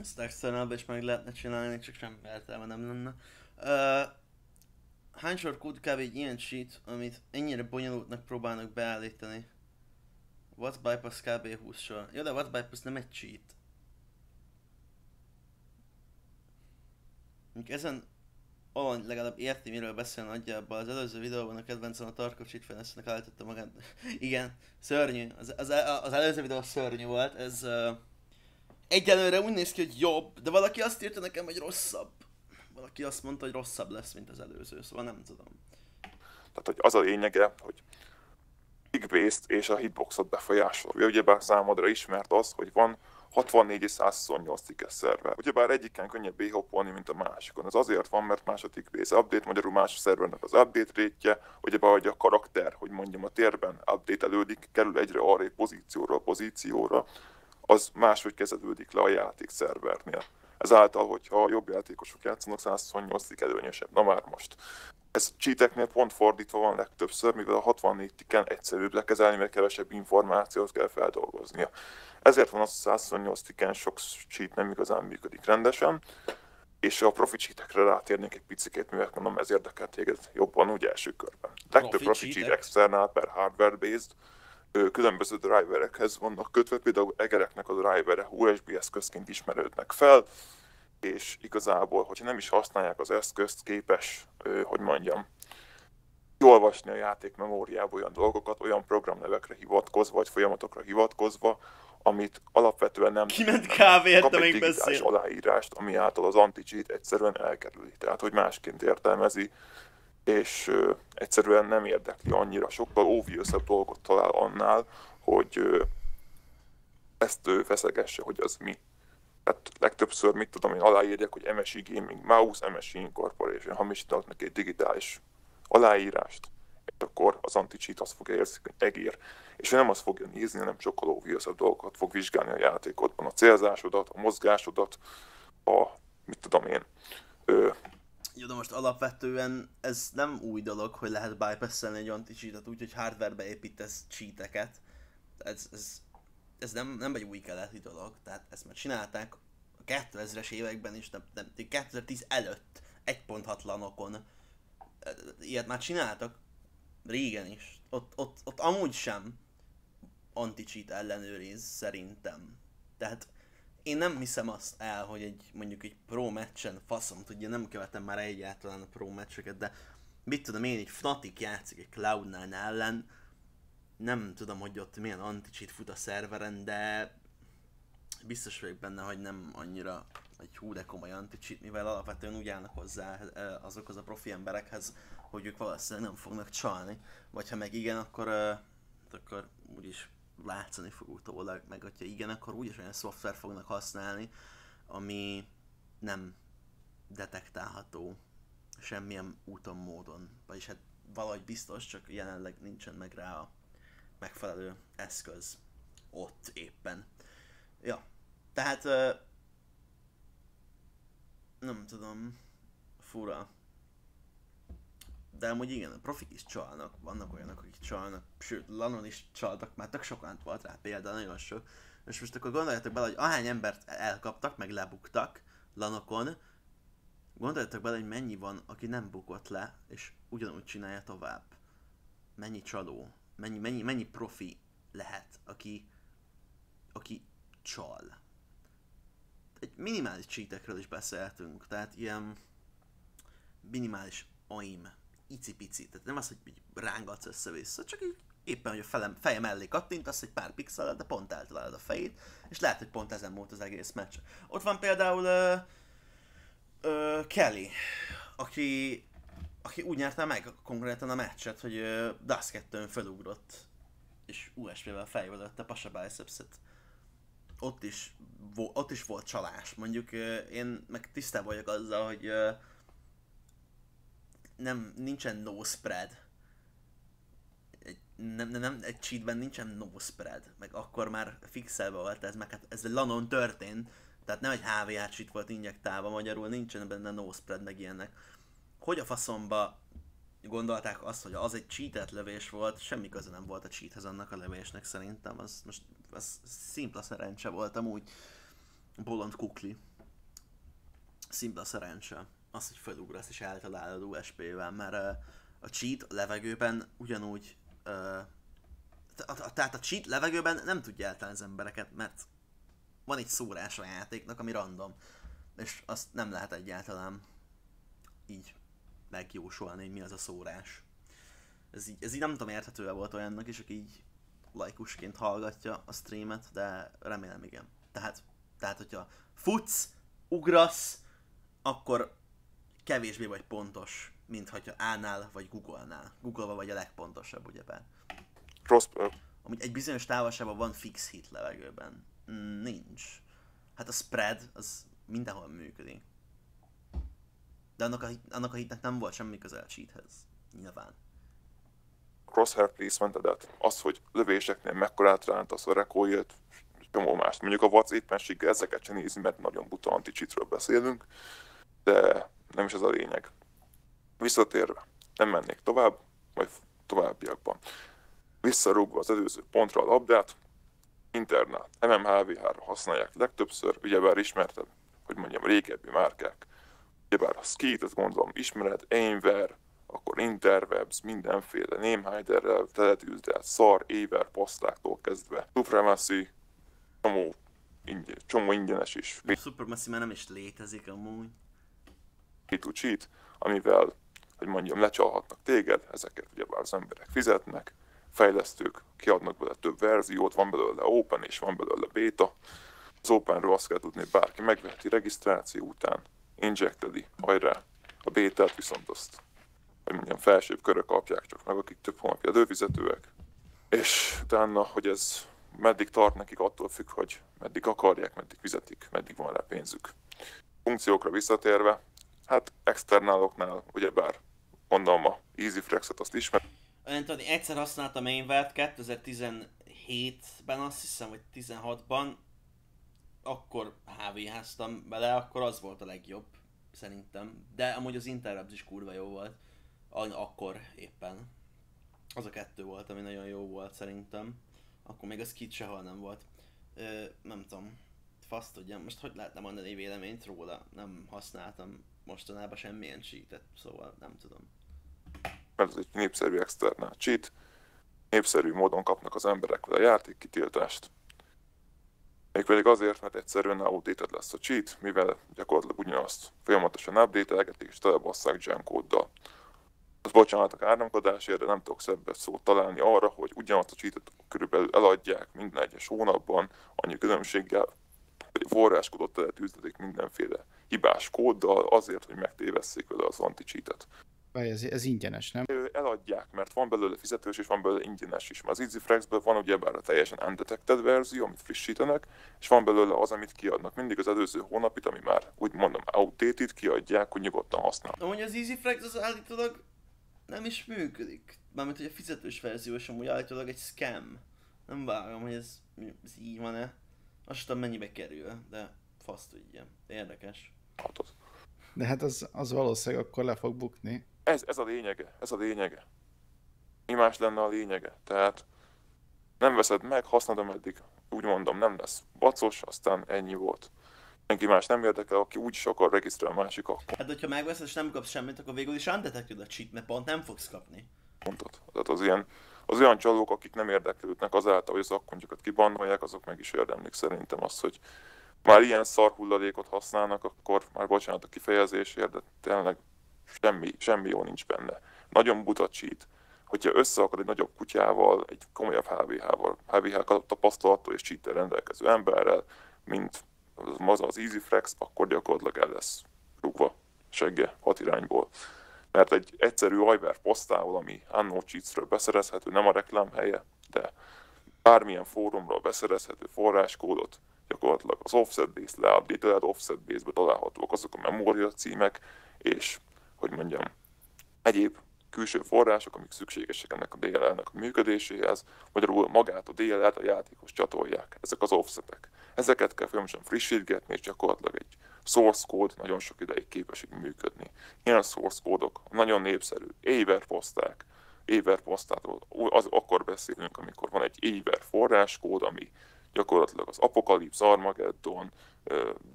Ezt externálban is meg lehetne csinálni, csak semmi értelme nem lenne. Uh, hányszor kutkál egy ilyen cheat, amit ennyire bonyolultnak próbálnak beállítani? What bypass kb húsz sor. Jó, de what bypass nem egy cheat. Még ezen valami legalább érti, miről beszél nagyjából. Az előző videóban a kedvencem a Tarkov cheat fejlesztőnek állította magát. Igen, szörnyű. Az, az, az előző videó szörnyű volt. Ez uh, egyelőre úgy néz ki, hogy jobb, de valaki azt írta nekem, hogy rosszabb. Valaki azt mondta, hogy rosszabb lesz, mint az előző, szóval nem tudom. Tehát, hogy az a lényege, hogy kickbase-t és a hitboxot befolyásolja. Ugyebár számodra ismert az, hogy van hatvannégy és százhuszonnyolc cikkes szerver. Ugyebár egyiken könnyebb b-hoppolni, mint a másikon. Ez azért van, mert második base update, magyarul más szervernek az update rétje, ugyebár hogy a karakter, hogy mondjam, a térben update-elődik, kerül egyre arra pozícióról pozícióra, az máshogy kezelődik le a játék szervernél. Ezáltal, hogyha jobb játékosok játszanak, százhuszonnyolc cikk előnyösebb. Na már most. Ez cheateknél pont fordítva van legtöbbször, mivel a hatvannégy tikken egyszerűbb lekezelni, mert kevesebb információt kell feldolgoznia. Ezért van az, hogy százhuszonnyolc tikken sok cheat nem igazán működik rendesen, és a profi cheatekre rátérnék egy picikét, mivel mondom, ez érdekel téged jobban, ugye első körben. Legtöbb profi cheat external per hardware-based, különböző driverekhez vannak kötve, például egereknek a drivere u es bé eszközként ismerődnek fel, és igazából, hogyha nem is használják az eszközt, képes, hogy mondjam, kiolvasni a játék memóriából olyan dolgokat, olyan programnevekre hivatkozva, vagy folyamatokra hivatkozva, amit alapvetően nem kap egy digitális aláírást, ami által az anti-cheat egyszerűen elkerüli, tehát hogy másként értelmezi, és ö, egyszerűen nem érdekli annyira, sokkal obvious-ebb dolgot talál annál, hogy ö, ezt ö, feszegesse, hogy az mi. Tehát legtöbbször, mit tudom én, aláírják, hogy em es i Gaming Mouse, em es i Incorporation, hamisítanak neki egy digitális aláírást, és akkor az anti-cheat azt fogja érzékeny egér. És nem azt fogja nézni, hanem sokkal obvious-ebb dolgokat fog vizsgálni a játékodban, a célzásodat, a mozgásodat, a mit tudom én, ö, jó, de most alapvetően ez nem új dolog, hogy lehet bypasselni egy anti-cheatet úgy, hogy hardware-be építesz cheateket. Ez, ez, ez nem, nem egy új keleti dolog, tehát ezt már csinálták a kétezres években is, nem, nem, kétezer-tíz előtt egy pont hat lanokon. Ilyet már csináltak régen is. Ott, ott, ott amúgy sem anti-cheat ellenőriz szerintem. Tehát én nem hiszem azt el, hogy egy, mondjuk egy pro meccsen, faszom tudja, nem követem már egyáltalán a pro meccseket, de mit tudom én, egy Fnatic játszik egy cloud nine ellen, nem tudom, hogy ott milyen anti-cheat fut a szerveren, de biztos vagyok benne, hogy nem annyira egy hú de komoly anti-cheat, mivel alapvetően úgy állnak hozzá azokhoz a profi emberekhez, hogy ők valószínűleg nem fognak csalni, vagy ha meg igen, akkor, akkor úgyis látszani fog utólag, meg hogyha igen, akkor úgyis olyan szoftver fognak használni, ami nem detektálható semmilyen úton, módon. Vagyis hát valahogy biztos, csak jelenleg nincsen meg rá a megfelelő eszköz ott éppen. Ja, tehát nem tudom, fura. De amúgy igen, a profik is csalnak, vannak olyanok, akik csalnak, sőt, lanon is csaltak, már tök sokan volt rá példa, nagyon sok. És most akkor gondoljatok bele, hogy ahány embert elkaptak, meg lebuktak lanokon, gondoljatok bele, hogy mennyi van, aki nem bukott le, és ugyanúgy csinálja tovább. Mennyi csaló, mennyi, mennyi, mennyi profi lehet, aki, aki csal. Egy minimális cheatekről is beszéltünk, tehát ilyen minimális aim. Icipici, tehát nem az, hogy rángatsz össze-vissza, csak így éppen, hogy a felem, feje mellé kattintasz egy pár pixelet, de pont eltalálod a fejét, és lehet, hogy pont ezen múlt az egész meccs. Ott van például ö, ö, Kelly, aki, aki úgy nyerte meg konkrétan a meccset, hogy Dust kettőn felugrott, és u es pé-vel fejbe lőtte a Pasha Bicepset. Ott is, vo, ott is volt csalás, mondjuk ö, én meg tisztában vagyok azzal, hogy ö, nem, nincsen no spread. Egy, nem, nem, nem, egy cheatben nincsen no spread. Meg akkor már fixelve volt ez, meg hát ez lanon történt. Tehát nem egy há vé há cheat volt injektálva, magyarul nincsen benne no spread, meg ilyenek. Hogy a faszomba gondolták azt, hogy az egy cheatet lövés volt, semmi köze nem volt a cheathez annak a lövésnek szerintem. Az most, az szimpla szerencse volt amúgy. Bolond Kukli. Szimpla szerencse. Az, hogy felugrasz és eltalálod u es pé-vel, mert uh, a cheat a levegőben ugyanúgy... Uh, tehát a cheat levegőben nem tudja eltalálni az embereket, mert van egy szórás a játéknak, ami random. És azt nem lehet egyáltalán így megjósolni, hogy mi az a szórás. Ez így, ez így nem tudom, érthető-e volt olyannak is, aki így laikusként hallgatja a streamet, de remélem igen. Tehát, tehát hogyha futsz, ugrasz, akkor kevésbé vagy pontos, mint ha A-nál vagy Google-nál. Google-ba vagy a legpontosabb, ugyebár. Rossz. Amúgy egy bizonyos távolságban van fix hit levegőben. Nincs. Hát a spread, az mindenhol működik. De annak a, annak a hitnek nem volt semmi közel a cheathez. Nyilván. Crosshair placementedet, az, hogy lövéseknél mekkorát ránt az örekójét, csomó mást. Mondjuk a vé há cé éppenséggel ezeket sem nézi, mert nagyon buta anti-cheatről beszélünk, de nem is ez a lényeg. Visszatérve, nem mennék tovább, vagy továbbiakban. Visszarúgva az előző pontra a labdát, internál em em há vé há-ra használják legtöbbször, ugyebár ismertebb, hogy mondjam, régebbi márkák. Ugyebár a skét, azt gondolom ismered, Aimware, akkor interwebs, mindenféle némhájderrel, teletűzdel, szar, Aiver posztáktól kezdve, Supremacy, csomó, ingyen, csomó ingyenes is. A Supremacy már nem is létezik amúgy. Cheat to cheat, amivel, hogy mondjam, lecsalhatnak téged, ezeket ugyebár az emberek fizetnek, fejlesztők kiadnak bele több verziót, van belőle open és van belőle beta. Az openről azt kell tudni, hogy bárki megveheti regisztráció után, injectedi, hajrá, a bétát viszont azt, hogy mondjam, felsőbb körök kapják csak meg, akik több hónapja előfizetőek. És utána, hogy ez meddig tart nekik, attól függ, hogy meddig akarják, meddig fizetik, meddig van rá pénzük. Funkciókra visszatérve, hát externáloknál ugyebár gondolom a EasyFlex-et azt ismerik. Olyan tudod, egyszer használtam Aimware-t kétezer-tizenhétben azt hiszem, vagy tizenhatban, akkor há vé háztam bele, akkor az volt a legjobb, szerintem. De amúgy az Interwebs is kurva jó volt, akkor éppen. Az a kettő volt, ami nagyon jó volt szerintem. Akkor még az kit sehol nem volt. Ö, nem tudom, fasz tudjam, most hogy lehetne mondani véleményt róla? Nem használtam mostanában semmilyen cheatet, szóval nem tudom. Mert ez egy népszerű externál cheat, népszerű módon kapnak az emberek vele játékkitiltást. Mégpedig azért, mert egyszerűen outdated lesz a cheat, mivel gyakorlatilag ugyanazt folyamatosan update-elgetik és telebasszák jam-kóddal. Bocsánatok áramkodásért, de nem tudok szebbet szót találni arra, hogy ugyanazt a cheatet körülbelül eladják minden egyes hónapban, annyi különbséggel, hogy forráskodot teletűzletik mindenféle hibás kóddal azért, hogy megtévesszék vele az anti-cheatet. Ez, ez ingyenes, nem? Eladják, mert van belőle fizetős és van belőle ingyenes is. Mert az EasyFlex-ből van ugyebár a teljesen undetected verzió, amit frissítenek, és van belőle az, amit kiadnak. Mindig az előző hónapit, ami már úgy mondom outdated, kiadják, hogy nyugodtan használják. Amúgy az EasyFlex az állítólag nem is működik. Mármint, hogy a fizetős verzió is amúgy állítólag egy scam. Nem várom, hogy ez, ez így van-e. Azt tudom, mennyibe kerül, de fasz tudjam. Érdekes. De hát az, az valószínűleg akkor le fog bukni. Ez, ez a lényege, ez a lényege. Mi más lenne a lényege? Tehát nem veszed meg, használod, ameddig úgy mondom, nem lesz bacos, aztán ennyi volt. Senki más nem érdekel, aki úgyis akar regisztrál a másikak. Hát, hogyha megveszed és nem kapsz semmit, akkor végül is undetected a cheat, mert pont nem fogsz kapni. Pontot. Tehát az ilyen, az olyan csalók, akik nem érdeklődnek azáltal, hogy az akkontjukat kibannolják, azok meg is érdemlik szerintem azt, hogy már ilyen szar hulladékot használnak, akkor már bocsánat a kifejezésért, de tényleg semmi, semmi jó nincs benne. Nagyon buta cheat. Hogyha összeakad egy nagyobb kutyával, egy komolyabb há vé há-val, há vé há tapasztalattól és cheat-tel rendelkező emberrel, mint az az EasyFlex, akkor gyakorlatilag el lesz rúgva segge hat irányból. Mert egy egyszerű Aiver posztával, ami anno cheats-ről beszerezhető, nem a reklám helye, de bármilyen fórumról beszerezhető forráskódot, gyakorlatilag az offset-based leupdate-eled, offset-based-be találhatók azok a memória címek, és hogy mondjam, egyéb külső források, amik szükségesek ennek a dé el el-nek a működéséhez, magyarul magát a dé el el-t a játékos csatolják, ezek az offsetek. Ezeket kell folyamatosan frissítgetni, és gyakorlatilag egy source code nagyon sok ideig képes így működni. Ilyen source code-ok nagyon népszerű, Aiver poszták, Aiver posztától az, akkor beszélünk, amikor van egy Aiver forráskód, ami gyakorlatilag az Apokalipsz, Armageddon,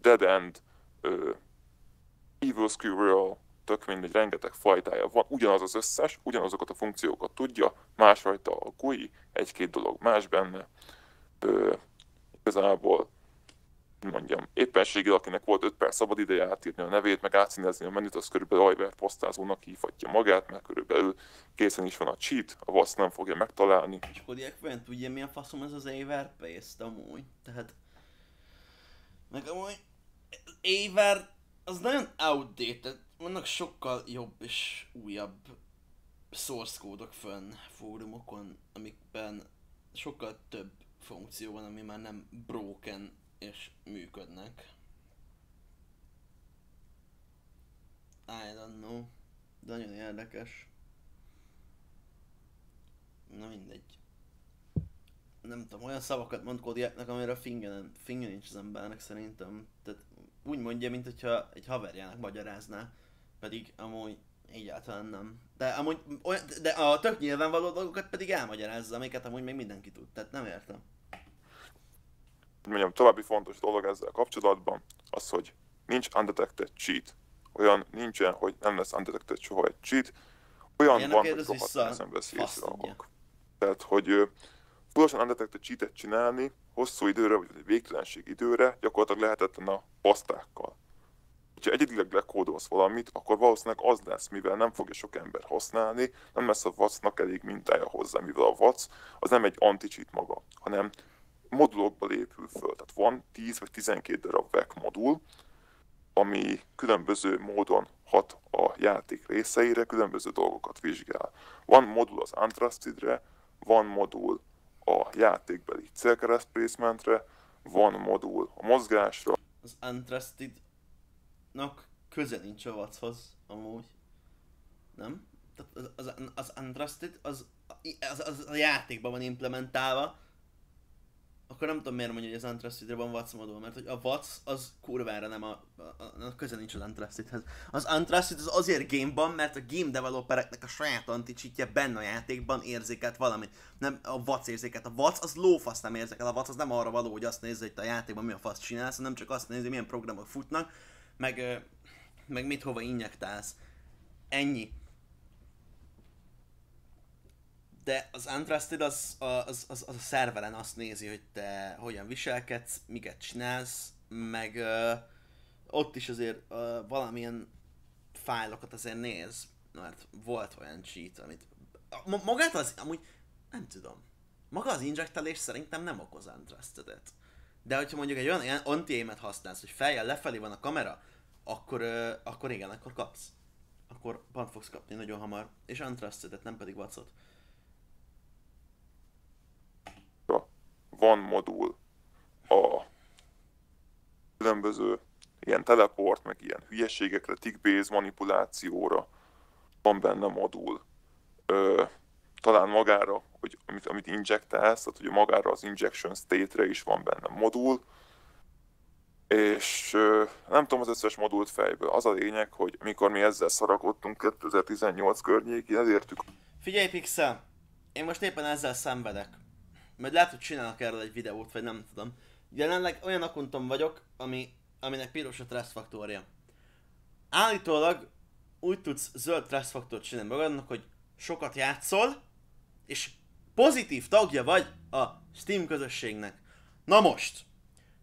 Dead End, Evil Squirrel, tök mindegy, rengeteg fajtája van, ugyanaz az összes, ugyanazokat a funkciókat tudja, másfajta a gú i, egy-két dolog más benne. Ö, igazából, mondjam, éppenséggel, akinek volt öt perc szabad ideje átírni a nevét, meg átszínezni a menüt, az körülbelül Aiver posztázónak hívhatja magát, mert körülbelül készen is van a cheat, a vasz nem fogja megtalálni. És Kodiak olyan tudja, mi a faszom ez az Aiver paste amúgy, tehát... Meg amúgy... Aiver az nagyon outdated. Vannak sokkal jobb és újabb source kódok fönn fórumokon, amikben sokkal több funkció van, ami már nem broken és működnek. I don't know, de nagyon érdekes. Na mindegy. Nem tudom, olyan szavakat mond Kodiaknak, amire a fingen nincs az embernek szerintem. Tehát úgy mondja, mint hogyha egy haverjának magyarázná, pedig amúgy egyáltalán nem. De amúgy, de a tök nyilvánvaló dolgokat pedig elmagyarázza, amiket amúgy még mindenki tud, tehát nem értem. Mondjam, további fontos dolog ezzel kapcsolatban az, hogy nincs undetected cheat. Olyan nincsen, hogy nem lesz undetected soha egy cheat. Olyan Ilyen van, hogy rohadt ezen beszélsz dolgok. Tehát, hogy tudatosan undetected cheatet csinálni hosszú időre, vagy egy végtelenség időre gyakorlatilag lehetetlen a pasztákkal. Ha egyedileg lekódolsz valamit, akkor valószínűleg az lesz, mivel nem fogja sok ember használni, nem lesz a vacnak elég mintája hozzá, mivel a vac az nem egy anti-cheat maga, hanem modulokban épül föl. Tehát van tíz vagy tizenkét darab vé á cé modul, ami különböző módon hat a játék részeire, különböző dolgokat vizsgál. Van modul az Untrusted-re, van modul a játékbeli célkereszt placementre, van modul a mozgásra. Az Untrusted-nak köze nincs a vachoz, amúgy. Nem? Tehát az, az, az Untrusted az, az, az a játékban van implementálva. Akkor nem tudom, miért mondja, hogy az Untrusted-re van vac modul, mert hogy a vac az kurvára nem a, a, a köze nincs az Untrusted-hez. Az Untrusted az azért gameban, mert a game developereknek a saját anti-cheatje benne a játékban érzékelt valamit. Nem a vac érzékelt. A vac az lófasz nem érzékel. A vac az nem arra való, hogy azt nézze, hogy te a játékban mi a fasz csinálsz, hanem csak azt nézi, milyen programok futnak, meg, meg mit hova injektálsz. Ennyi. De az Untrusted az, az, az, az a szerveren azt nézi, hogy te hogyan viselkedsz, miket csinálsz, meg ö, ott is azért ö, valamilyen fájlokat azért néz, mert volt olyan cheat, amit... Ma, magát az... amúgy nem tudom. Maga az injektelés szerintem nem okoz Untrusted-et. De hogyha mondjuk egy olyan anti-aimet használsz, hogy fejjel lefelé van a kamera, akkor, ö, akkor igen, akkor kapsz. Akkor pont fogsz kapni nagyon hamar. És Untrusted-et, nem pedig vacot. Van modul a különböző ilyen teleport, meg ilyen hülyeségekre, tick-based manipulációra van benne modul. Ö, talán magára, hogy amit, amit injektálsz, tehát hogy magára az injection state-re is van benne modul. És ö, nem tudom az összes modult fejből. Az a lényeg, hogy mikor mi ezzel szarakodtunk kétezer-tizennyolc környékén, elértük. Figyelj Pixel, én most éppen ezzel szenvedek. Majd lehet, hogy csinálok erről egy videót, vagy nem tudom. Jelenleg olyan akuntom vagyok, ami, aminek piros a stress faktorja. Állítólag úgy tudsz zöld stress faktort csinálni magadnak, hogy sokat játszol, és pozitív tagja vagy a Steam közösségnek. Na most,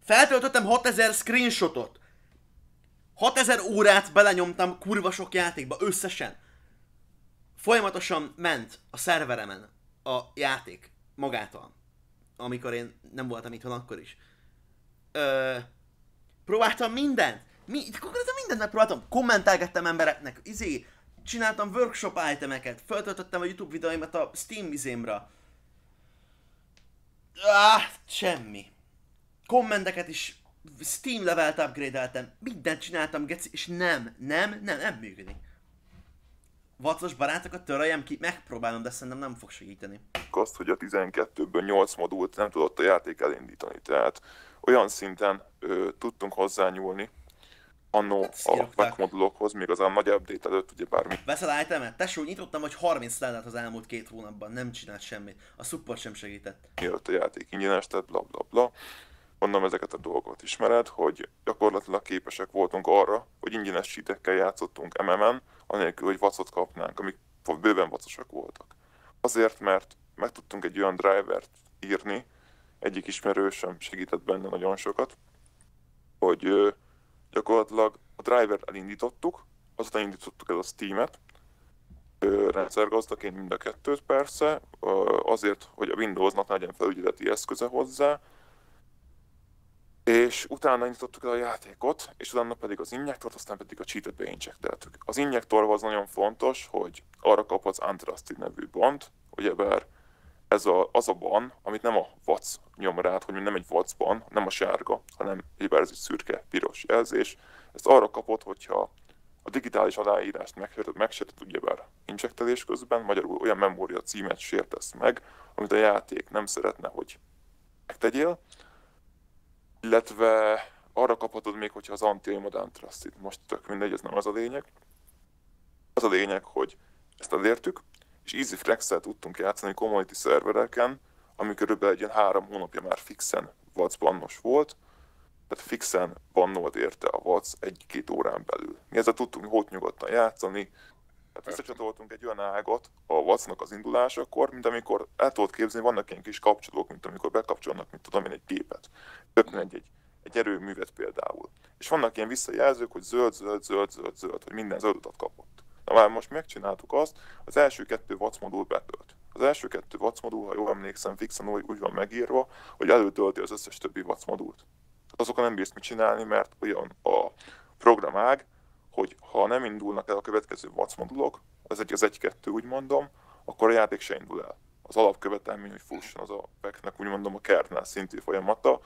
feltöltöttem hatezer screenshotot, hatezer órát belenyomtam kurva sok játékba összesen. Folyamatosan ment a szerveremen a játék magától. Amikor én nem voltam itthon, akkor is. Ö, próbáltam mindent. Mi, konkrétan mindent megpróbáltam. Kommentelgettem embereknek, izé, csináltam workshop itemeket, feltöltöttem a YouTube videóimat a Steam izémra. Ah, semmi. Kommenteket is Steam levelt upgrade-eltem, mindent csináltam, geci, és nem, nem, nem, nem működik. Vacos barátokat töröljem ki, megpróbálom, de szerintem nem fog segíteni. Azt, hogy a tizenkettőből nyolc modult nem tudott a játék elindítani, tehát olyan szinten ö, tudtunk hozzányúlni annó hát a vé á cé modulokhoz, még az a nagy update előtt ugye bármi. Veszel item-et? Tesó, nyitottam, hogy harminc leadát az elmúlt két hónapban, nem csinált semmit, a support sem segített. Mielőtt a játék ingyenes, tehát bla bla bla. Mondom, ezeket a dolgokat ismered, hogy gyakorlatilag képesek voltunk arra, hogy ingyenes cheatekkel játszottunk em em-en, anélkül, hogy vacot kapnánk, amik bőven vacosak voltak. Azért, mert meg tudtunk egy olyan drivert írni, egyik ismerősöm segített benne nagyon sokat, hogy ö, gyakorlatilag a drivert elindítottuk, azután indítottuk el a Steam-et, rendszergazdaként mind a kettőt persze, ö, azért, hogy a Windowsnak legyen felügyeleti eszköze hozzá, és utána indítottuk el a játékot, és utána pedig az injektort, aztán pedig a cheatet beinjekteltük. Az injektorban az nagyon fontos, hogy arra kaphatsz Untrusted nevű bont, ugyebár ez a, az a ban, amit nem a vac nyom rád, hogy nem egy vac ban, nem a sárga, hanem hibázik szürke, piros jelzés. Ezt arra kapod, hogyha a digitális aláírást megsérted, megsérted ugyebár injektelés közben, magyarul olyan memória címet sértesz meg, amit a játék nem szeretne, hogy megtegyél, illetve arra kaphatod még, hogyha az anti-modern trust, most tök mindegy, ez nem az a lényeg. Az a lényeg, hogy ezt elértük, és Easy Flex-el tudtunk játszani community szervereken, ami körülbelül egy ilyen három hónapja már fixen vac bannos volt, tehát fixen bannolt érte a vac egy-két órán belül. Mi ezzel tudtunk hót nyugodtan játszani, tehát visszacsatoltunk egy olyan ágat a vacnak az indulásakor, mint amikor el tudod képzelni, vannak ilyen kis kapcsolók, mint amikor bekapcsolnak, mint tudom én, egy gépet, többen egy, egy, egy erőművet például. És vannak ilyen visszajelzők, hogy zöld, zöld, zöld, zöld, zöld, hogy minden zöldet kapott. Na már most megcsináltuk azt, az első kettő vac modul betölt. Az első kettő vac modul, ha jól emlékszem, fixen úgy van megírva, hogy előtölti az összes többi vac modult. Azokkal nem bírsz mit csinálni, mert olyan a programág, hogy ha nem indulnak el a következő vac modulok, az egy az egy-kettő úgy mondom, akkor a játék se indul el. Az alapkövetelmény, hogy fusson az a peknek, úgy mondom, a kernel szintű folyamata,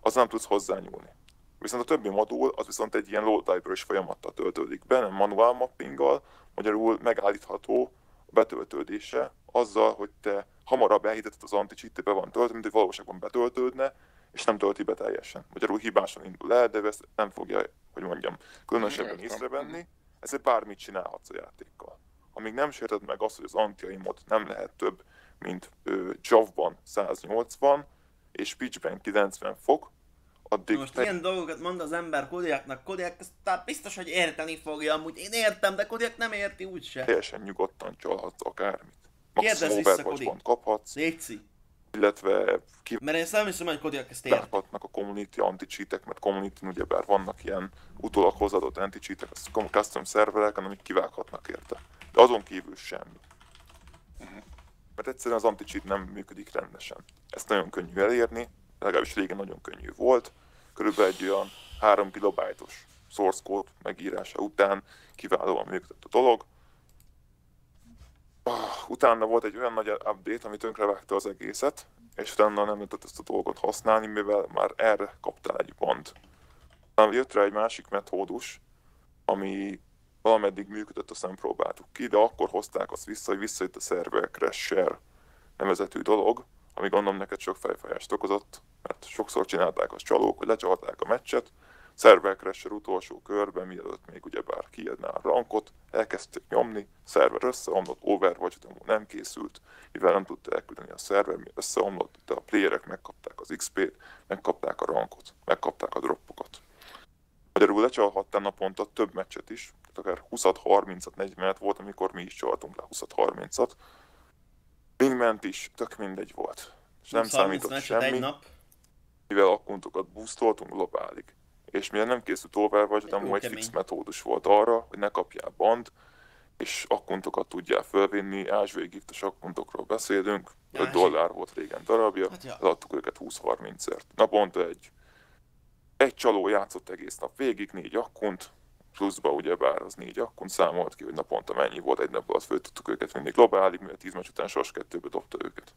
az nem tudsz hozzányúlni. Viszont a többi modul, az viszont egy ilyen low-type-ös folyamattal töltődik be, nem manuál mappinggal, magyarul megállítható a betöltődése azzal, hogy te hamarabb elhitetted az anti-cheat, be van töltve, mint hogy valóságban betöltődne, és nem tölti be teljesen. Magyarul hibásan indul el, de ezt nem fogja, hogy mondjam, különösebben észrevenni, ezért bármit csinálhatsz a játékkal. Amíg nem sérted meg azt, hogy az anti-aimot nem lehet több, mint javban száznyolcvan és pitchben kilencven fok, addig... Most te... ilyen dolgokat mond az ember Kodiaknak, Kodiak ezt biztos, hogy érteni fogja amúgy. Én értem, de Kodiak nem érti úgyse. Teljesen nyugodtan csalhatsz akármit. Maximum Overwatch-ban kaphatsz. Léci. Illetve ki... Mert én nem hiszem, hogy Kodiak ezt ért. Láthatnak a community anti-cheatek, mert community-n ugyebár vannak ilyen utólag hozzáadott anti-cheatek, custom szervereken, amik kivághatnak érte. De azon kívül semmi. Uh-huh. Mert egyszerűen az anti-cheat nem működik rendesen. Ezt nagyon könnyű elérni, legalábbis régen nagyon könnyű volt. Körülbelül egy olyan három kilobájtos source code megírása után kiválóan működött a dolog. Utána volt egy olyan nagy update, ami tönkrevágta az egészet, és utána nem lehetett ezt a dolgot használni, mivel már erre kaptál egy bant. Jött rá egy másik metódus, ami valameddig működött, azt nem próbáltuk ki, de akkor hozták azt vissza, hogy visszajött a server crasher nevezetű dolog, ami gondolom neked sok fejfájást okozott, mert sokszor csinálták az csalók, hogy lecsalták a meccset, server crasher utolsó körben, mielőtt még ugyebár kiadná a rankot, elkezdték nyomni, szerver összeomlott, Overwatch demo nem készült, mivel nem tudta elküldeni a szerver, mi összeomlott, de a playerek megkapták az iksz pét, megkapták a rankot, megkapták a droppokat. Magyarul lecsalhattál naponta több meccset is, tehát akár húszat, harmincat, negyvenet volt, amikor mi is csaltunk le húszat, harmincat. Ment is, tök mindegy volt. És nem számított semmi, nap. Mivel akkuntokat boostoltunk globálig. És mivel nem készült Overwatch, de amúgy egy fix metódus volt arra, hogy ne kapjál band, és akkuntokat tudjál fölvinni, ázsvég giftes akkuntokról beszélünk, öt dollár volt régen darabja, hát ja. Eladtuk őket húsz-harmincért. Naponta egy, egy csaló játszott egész nap végig, négy akkunt, pluszba ugyebár az négy akkunt számolt ki, hogy naponta mennyi volt, egy nap alatt föl tudtuk őket vinni globálig, mivel tíz meccs után sos kettőbe dobta őket.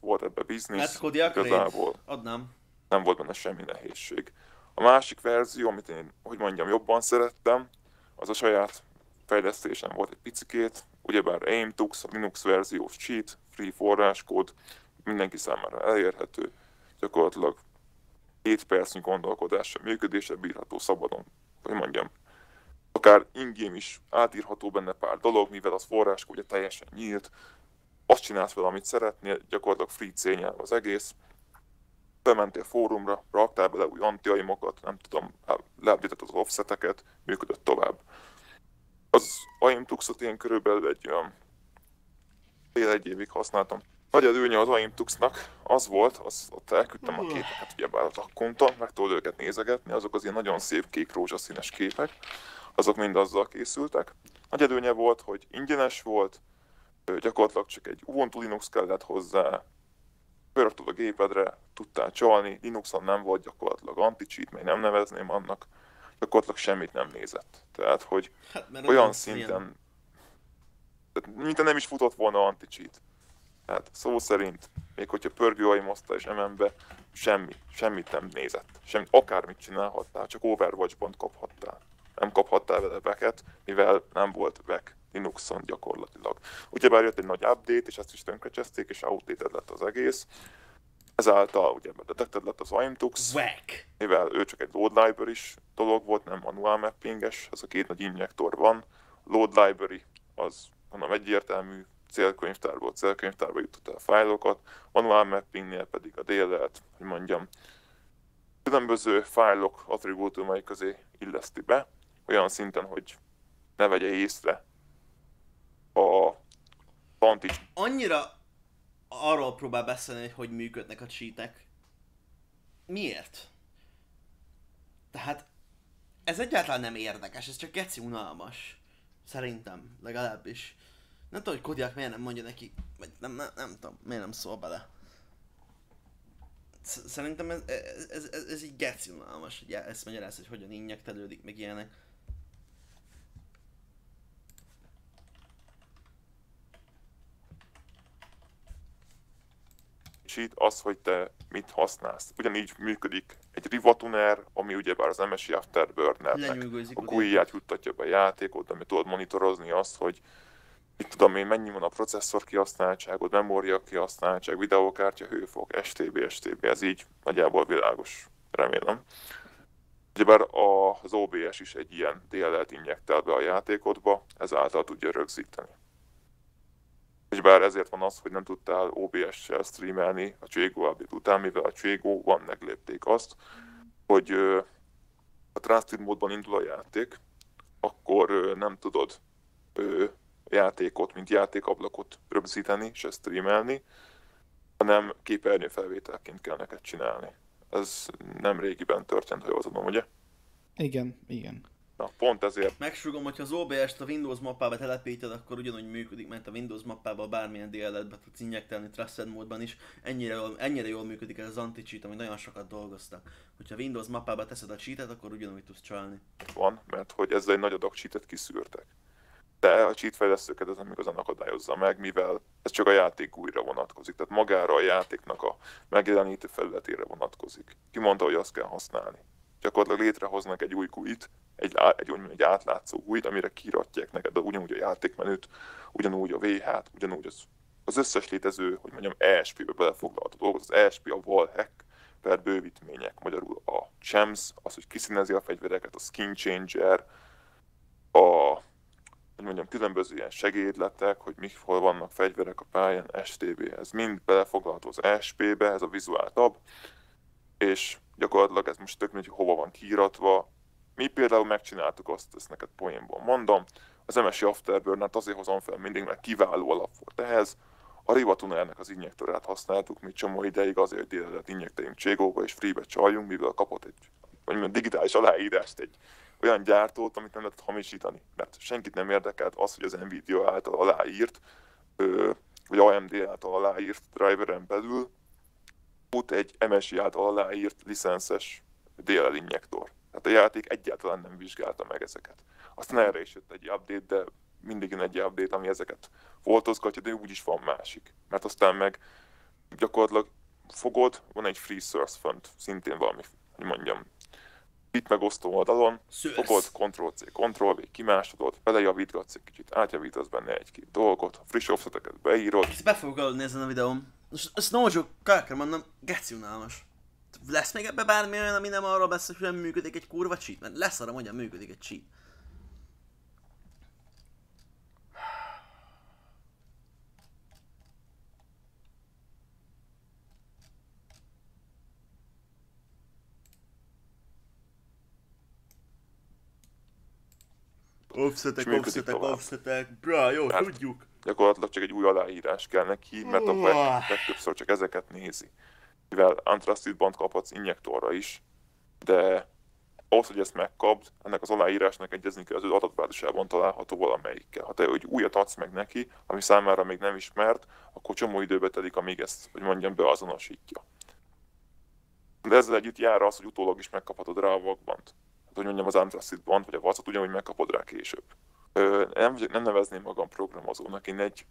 Volt ebbe biznisz, igazából adnám. Nem volt benne semmi nehézség. A másik verzió, amit én, hogy mondjam, jobban szerettem, az a saját fejlesztésem volt egy picikét, ugyebár aim, tux, Linux verziós cheat, free forráskód, mindenki számára elérhető, gyakorlatilag hét percnyi gondolkodásra, működésre bírható szabadon, hogy mondjam, akár ingame is átírható benne pár dolog, mivel az forráskód ugye teljesen nyílt, azt csinálsz vele, amit szeretnél, gyakorlatilag free célnyelv az egész. Bementél fórumra, raktál bele új anti-aimokat, nem tudom, leállítottad az offseteket, működött tovább. Az aim tuxot én körülbelül egy olyan fél egy évig használtam. Nagy előnye az aim tuxnak az volt, az, ott elküldtem a képeket ugyebár a takkonta, meg tudod őket nézegetni, azok az ilyen nagyon szép kék rózsaszínes képek, azok mind azzal készültek. Nagy előnye volt, hogy ingyenes volt, gyakorlatilag csak egy Ubuntu Linux kellett hozzá, pörögtad a gépedre, tudtál csalni, Linuxon nem volt gyakorlatilag anti-cheat, még nem nevezném annak, gyakorlatilag semmit nem nézett. Tehát, hogy hát, olyan szinten, tehát, mint nem is futott volna anti-cheat. Tehát szó szerint, még hogyha pörgőaimozta és em em-be, semmi, semmit nem nézett. Semmit, akármit csinálhattál, csak Overwatch-ban kaphattál. Nem kaphattál vele veket, mivel nem volt vek Linuxon gyakorlatilag. Ugyebár jött egy nagy update, és ezt is tönkrecseszték, és outdated lett az egész. Ezáltal ugye detekted lett az aimtux, mivel ő csak egy load library is dolog volt, nem manual mappinges, ez a két nagy injektor van. Load library az, mondom, egyértelmű, célkönyvtárból célkönyvtárba jutott el fájlokat, manual mappingnél pedig a dé el el-t, hogy mondjam, különböző fájlok attribútumai közé illeszti be, olyan szinten, hogy ne vegye észre a pont is. Annyira arról próbál beszélni, hogy működnek a cheatek. Miért? Tehát ez egyáltalán nem érdekes, ez csak geci unalmas. Szerintem, legalábbis. Nem tudom, hogy Kodiak miért nem mondja neki, vagy nem, nem, nem tudom, miért nem szól bele. Szerintem ez, ez, ez, ez, ez így geci unalmas, hogy ezt magyaráz, hogy hogyan injektelődik, meg ilyenek. Cheat az, hogy te mit használsz. Ugyanígy működik egy rivatuner, ami ugyebár az em es i Afterburner-nek a gú i-ját juttatja be a játékot, ami tudod monitorozni azt, hogy mit tudom én, mennyi van a processzor kihasználtságod, memória kihasználtság, videókártya, hőfok, stb. stb. Ez így nagyjából világos, remélem. Ugyebár az o bé es is egy ilyen dé el el-t injektál be a játékodba, ezáltal tudja rögzíteni. És bár ezért van az, hogy nem tudtál o bé es-sel streamelni a cégó update után, mivel a cégóban meglépték azt, hogy a Trusted módban indul a játék, akkor nem tudod játékot, mint játékablakot rögzíteni, se streamelni, hanem képernyőfelvételként kell neked csinálni. Ez nem régiben történt, ha jól tudom, ugye? Igen, igen. Na, pont ezért. Megsúgom, hogyha az o bé es-t a Windows mappába telepíted, akkor ugyanúgy működik, mert a Windows mappába bármilyen dé el el-be tudsz injektelni Trusted módban is. Ennyire jól, ennyire jól működik ez az anti-cheat, amit nagyon sokat dolgoztak. Hogyha Windows mappába teszed a cheatet, akkor ugyanúgy tudsz csalni. Van, mert hogy ezzel egy nagy adag cheatet kiszűrtek. De a cheat fejlesztőket ez nem igazán akadályozza meg, mivel ez csak a játék újra vonatkozik. Tehát magára a játéknak a megjelenítő felületére vonatkozik. Ki mondta, hogy azt kell használni. Gyakorlatilag létrehoznak egy új gú i-t, egy, egy, egy átlátszó gú i-t, amire kiratják neked de ugyanúgy a játékmenüt, ugyanúgy a vé há-t, ugyanúgy az, az összes létező, hogy mondjam, e es pé-be belefoglalható dolgot. Az e es pé a wallhack per bővítmények, magyarul a chems, az, hogy kiszínezi a fegyvereket, a skin changer, a hogy mondjam, különböző ilyen segédletek, hogy mik, hol vannak fegyverek a pályán, stb. Ez mind belefoglalható az e es pé-be, ez a visual tab, és gyakorlatilag ez most tök mindegy, hogy hova van kiíratva. Mi például megcsináltuk azt, ezt neked poénból mondom, az em es i Afterburn-t azért hozom fel mindig, mert kiváló alap volt ehhez. A Rivatunernek az injektorát használtuk, mi csomó ideig azért, hogy délelőtt injekteljünk cégóba és freebe csaljunk, mivel kapott egy mondjam, digitális aláírást egy olyan gyártót, amit nem lehetett hamisítani. Mert senkit nem érdekelt az, hogy az Nvidia által aláírt, vagy á em dé által aláírt driveren belül, út egy em es i által aláírt licenszes dé el el injektor. Tehát a játék egyáltalán nem vizsgálta meg ezeket. Aztán erre is jött egy update, de mindig jön egy update, ami ezeket foltozgatja, de úgyis van másik. Mert aztán meg gyakorlatilag fogod, van egy free source font, szintén valami, hogy mondjam, itt megosztó oldalon, fogod, Ctrl-C, Ctrl-V, kimásodod, belejavítgatsz egy kicsit, átjavítasz benne egy-két dolgot, friss offseteket beírod. Ezt be fogok adni ezen a videón. Ezt no joke, kell kell mondom, geci unálmas. Lesz még ebbe bármi olyan, ami nem arról beszél, hogy nem működik egy kurva cheat? Mert lesz arra, hogyan működik egy cheat. Offsetek, offsetek, offsetek, brá, jó, hát tudjuk. Gyakorlatilag csak egy új aláírás kell neki, mert a projekt legtöbbször csak ezeket nézi. Mivel Untrusted Band kaphatsz injektorra is, de ahhoz, hogy ezt megkapd, ennek az aláírásnak egyezni kell az ő adatbázisában található valamelyikkel. Ha te hogy újat adsz meg neki, ami számára még nem ismert, akkor csomó időbe telik, amíg ezt, hogy mondjam, beazonosítja. De ezzel együtt jár az, hogy utólag is megkaphatod rá a vakbant. Hát, hogy mondjam, az Untrusted Band vagy a vacot ugyanúgy megkapod rá később. Ö, nem, nem nevezném magam programozónak, én egy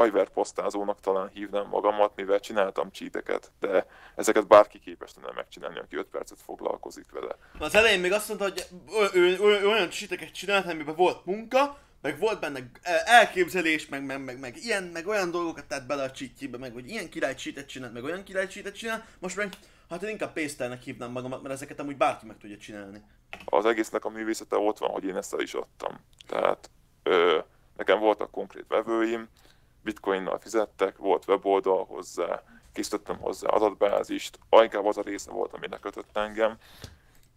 Aiver posztázónak talán hívnám magamat, mivel csináltam cheateket, de ezeket bárki képes lenne megcsinálni, aki öt percet foglalkozik vele. Na, az elején még azt mondta, hogy ő, ő, ő, ő olyan cheateket csinált, amiben volt munka, meg volt benne elképzelés, meg, meg, meg, meg ilyen, meg olyan dolgokat tett bele a cheatjébe, meg hogy ilyen király cheatet csinált, meg olyan király cheatet csinált, most meg hát én inkább paste-elnek hívnám magamat, mert ezeket amúgy bárki meg tudja csinálni. Az egésznek a művészete ott van, hogy én ezt el is adtam. Tehát ö, nekem voltak konkrét vevőim, bitcoinnal fizettek, volt weboldal hozzá, készítettem hozzá adatbázist, inkább az a része volt, ami lekötött engem,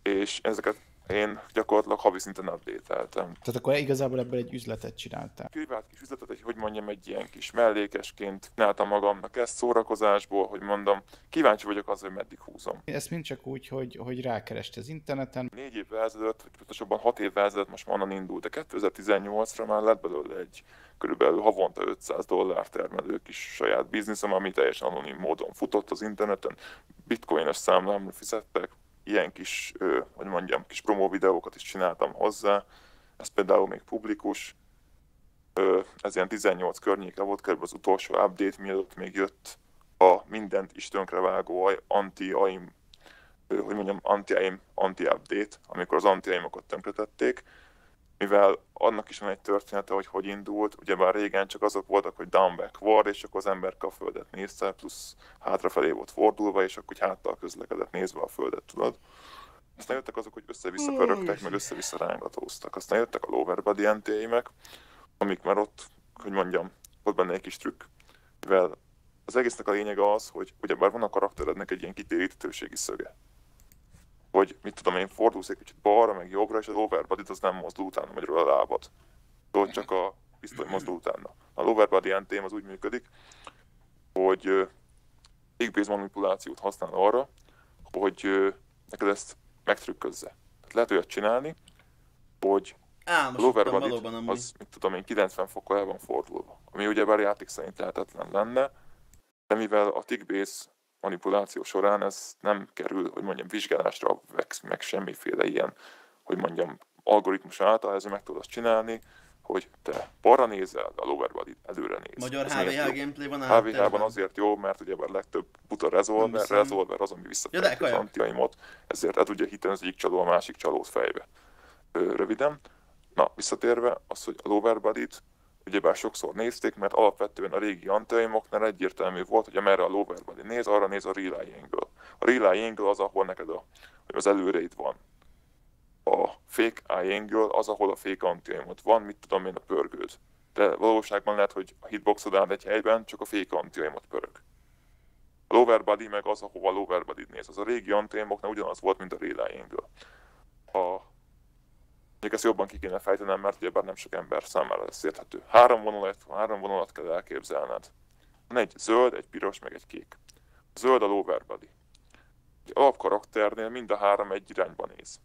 és ezeket én gyakorlatilag havi szinten update-eltem. Tehát akkor igazából ebből egy üzletet csináltál? Privát kis üzletet, egy, hogy mondjam, egy ilyen kis mellékesként csináltam magamnak ezt szórakozásból, hogy mondom, kíváncsi vagyok az, hogy meddig húzom. Ezt mind csak úgy, hogy, hogy rákerest az interneten. Négy évvel ezelőtt, vagy pontosabban hat évvel ezelőtt most már onnan indult, de kétezer-tizennyolcra már lett belőle egy körülbelül havonta ötszáz dollár termelő kis saját bizniszem, ami teljesen anonim módon futott az interneten, bitcoin-es számlámra fizettek. Ilyen kis, hogy mondjam, kis promó videókat is csináltam hozzá, ez például még publikus, ez ilyen tizennyolc környéke volt, kb. Az utolsó update, mielőtt még jött a mindent is tönkrevágó anti-aim, hogy mondjam, anti-aim, anti-update, amikor az anti-aimokat tönkretették, mivel annak is van egy története, hogy hogy indult, ugyebár régen csak azok voltak, hogy down backward, és akkor az ember a földet nézte, plusz hátrafelé volt fordulva, és akkor háttal közlekedett nézve a földet, tudod. Aztán jöttek azok, hogy össze-vissza pörögtek, meg össze-vissza rángatóztak. Aztán jöttek a lower body en té émek, amik már ott, hogy mondjam, ott benne egy kis trükk, mivel az egésznek a lényege az, hogy ugyebár van a karakterednek egy ilyen kitérítőségi szöge. Hogy mit tudom én, fordulsz egy kicsit balra, meg jobbra, és az overbody az nem mozdul utána, vagy róla a lábad. Tudod, csak a pisztoly mozdul utána. A overbody en té em az úgy működik, hogy uh, égbéz manipulációt használ arra, hogy uh, neked ezt megtrükközze. Tehát lehet olyat csinálni, hogy Á, az overbody az, mit tudom én, kilencven fokkal el van fordulva. Ami ugyebár játék szerint lehetetlen lenne, de mivel a tickbase manipuláció során ez nem kerül, hogy mondjam, vizsgálásra, meg semmiféle ilyen, hogy mondjam, algoritmus által, ezért meg tudod azt csinálni, hogy te balra nézel, a lower body előre néz. Magyar há vé há gameplay van állt. há vé há-ban azért jó, mert ugye a legtöbb buta resolver, resolver az, ami visszafelejti az antiaimot, ezért el tudja hiteni az egyik csaló a másik csalót fejbe. Röviden, na, visszatérve az, hogy a lower body-t ugyebár sokszor nézték, mert alapvetően a régi anti-aimoknál egyértelmű volt, hogy amerre a lower body néz, arra néz a rely angle. A rely angle az, ahol neked a, az előréd van. A fake eye angle az, ahol a fake anti-aimod van, mit tudom én, a pörgőd. De valóságban lehet, hogy a hitboxod áll egy helyben, csak a fake anti-aimod pörög. A lower body meg az, ahova a lower body néz. Az a régi anti-aimoknál ugyanaz volt, mint a rely angle. A Mondjuk ezt jobban ki kéne fejtenem, mert ugyebár nem sok ember számára lesz érthető. Három vonalat, három vonalat kell elképzelned. Van egy zöld, egy piros, meg egy kék. A zöld a lower body. Egy alapkarakternél mind a három egy irányba néz.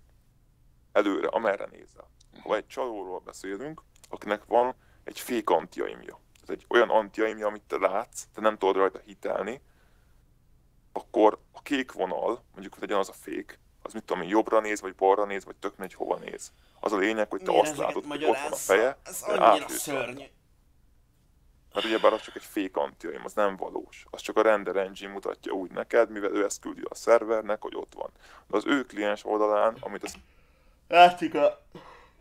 Előre, amerre nézel. Ha egy csalóról beszélünk, akinek van egy fake anti-aimja. Ez egy olyan anti-aimja, amit te látsz, te nem tudod rajta hitelni, akkor a kék vonal, mondjuk hogy legyen az a fake, az mit tudom én, jobbra néz, vagy balra néz, vagy tök mindegy hova néz. Az a lényeg, hogy te milyen azt látod, hogy ott van a feje, ez annyira szörnyű. Mert ugyebár az csak egy fake anti-aim, az nem valós. Az csak a render engine mutatja úgy neked, mivel ő ezt küldi a szervernek, hogy ott van. De az ő kliens oldalán, amit az... Látszik a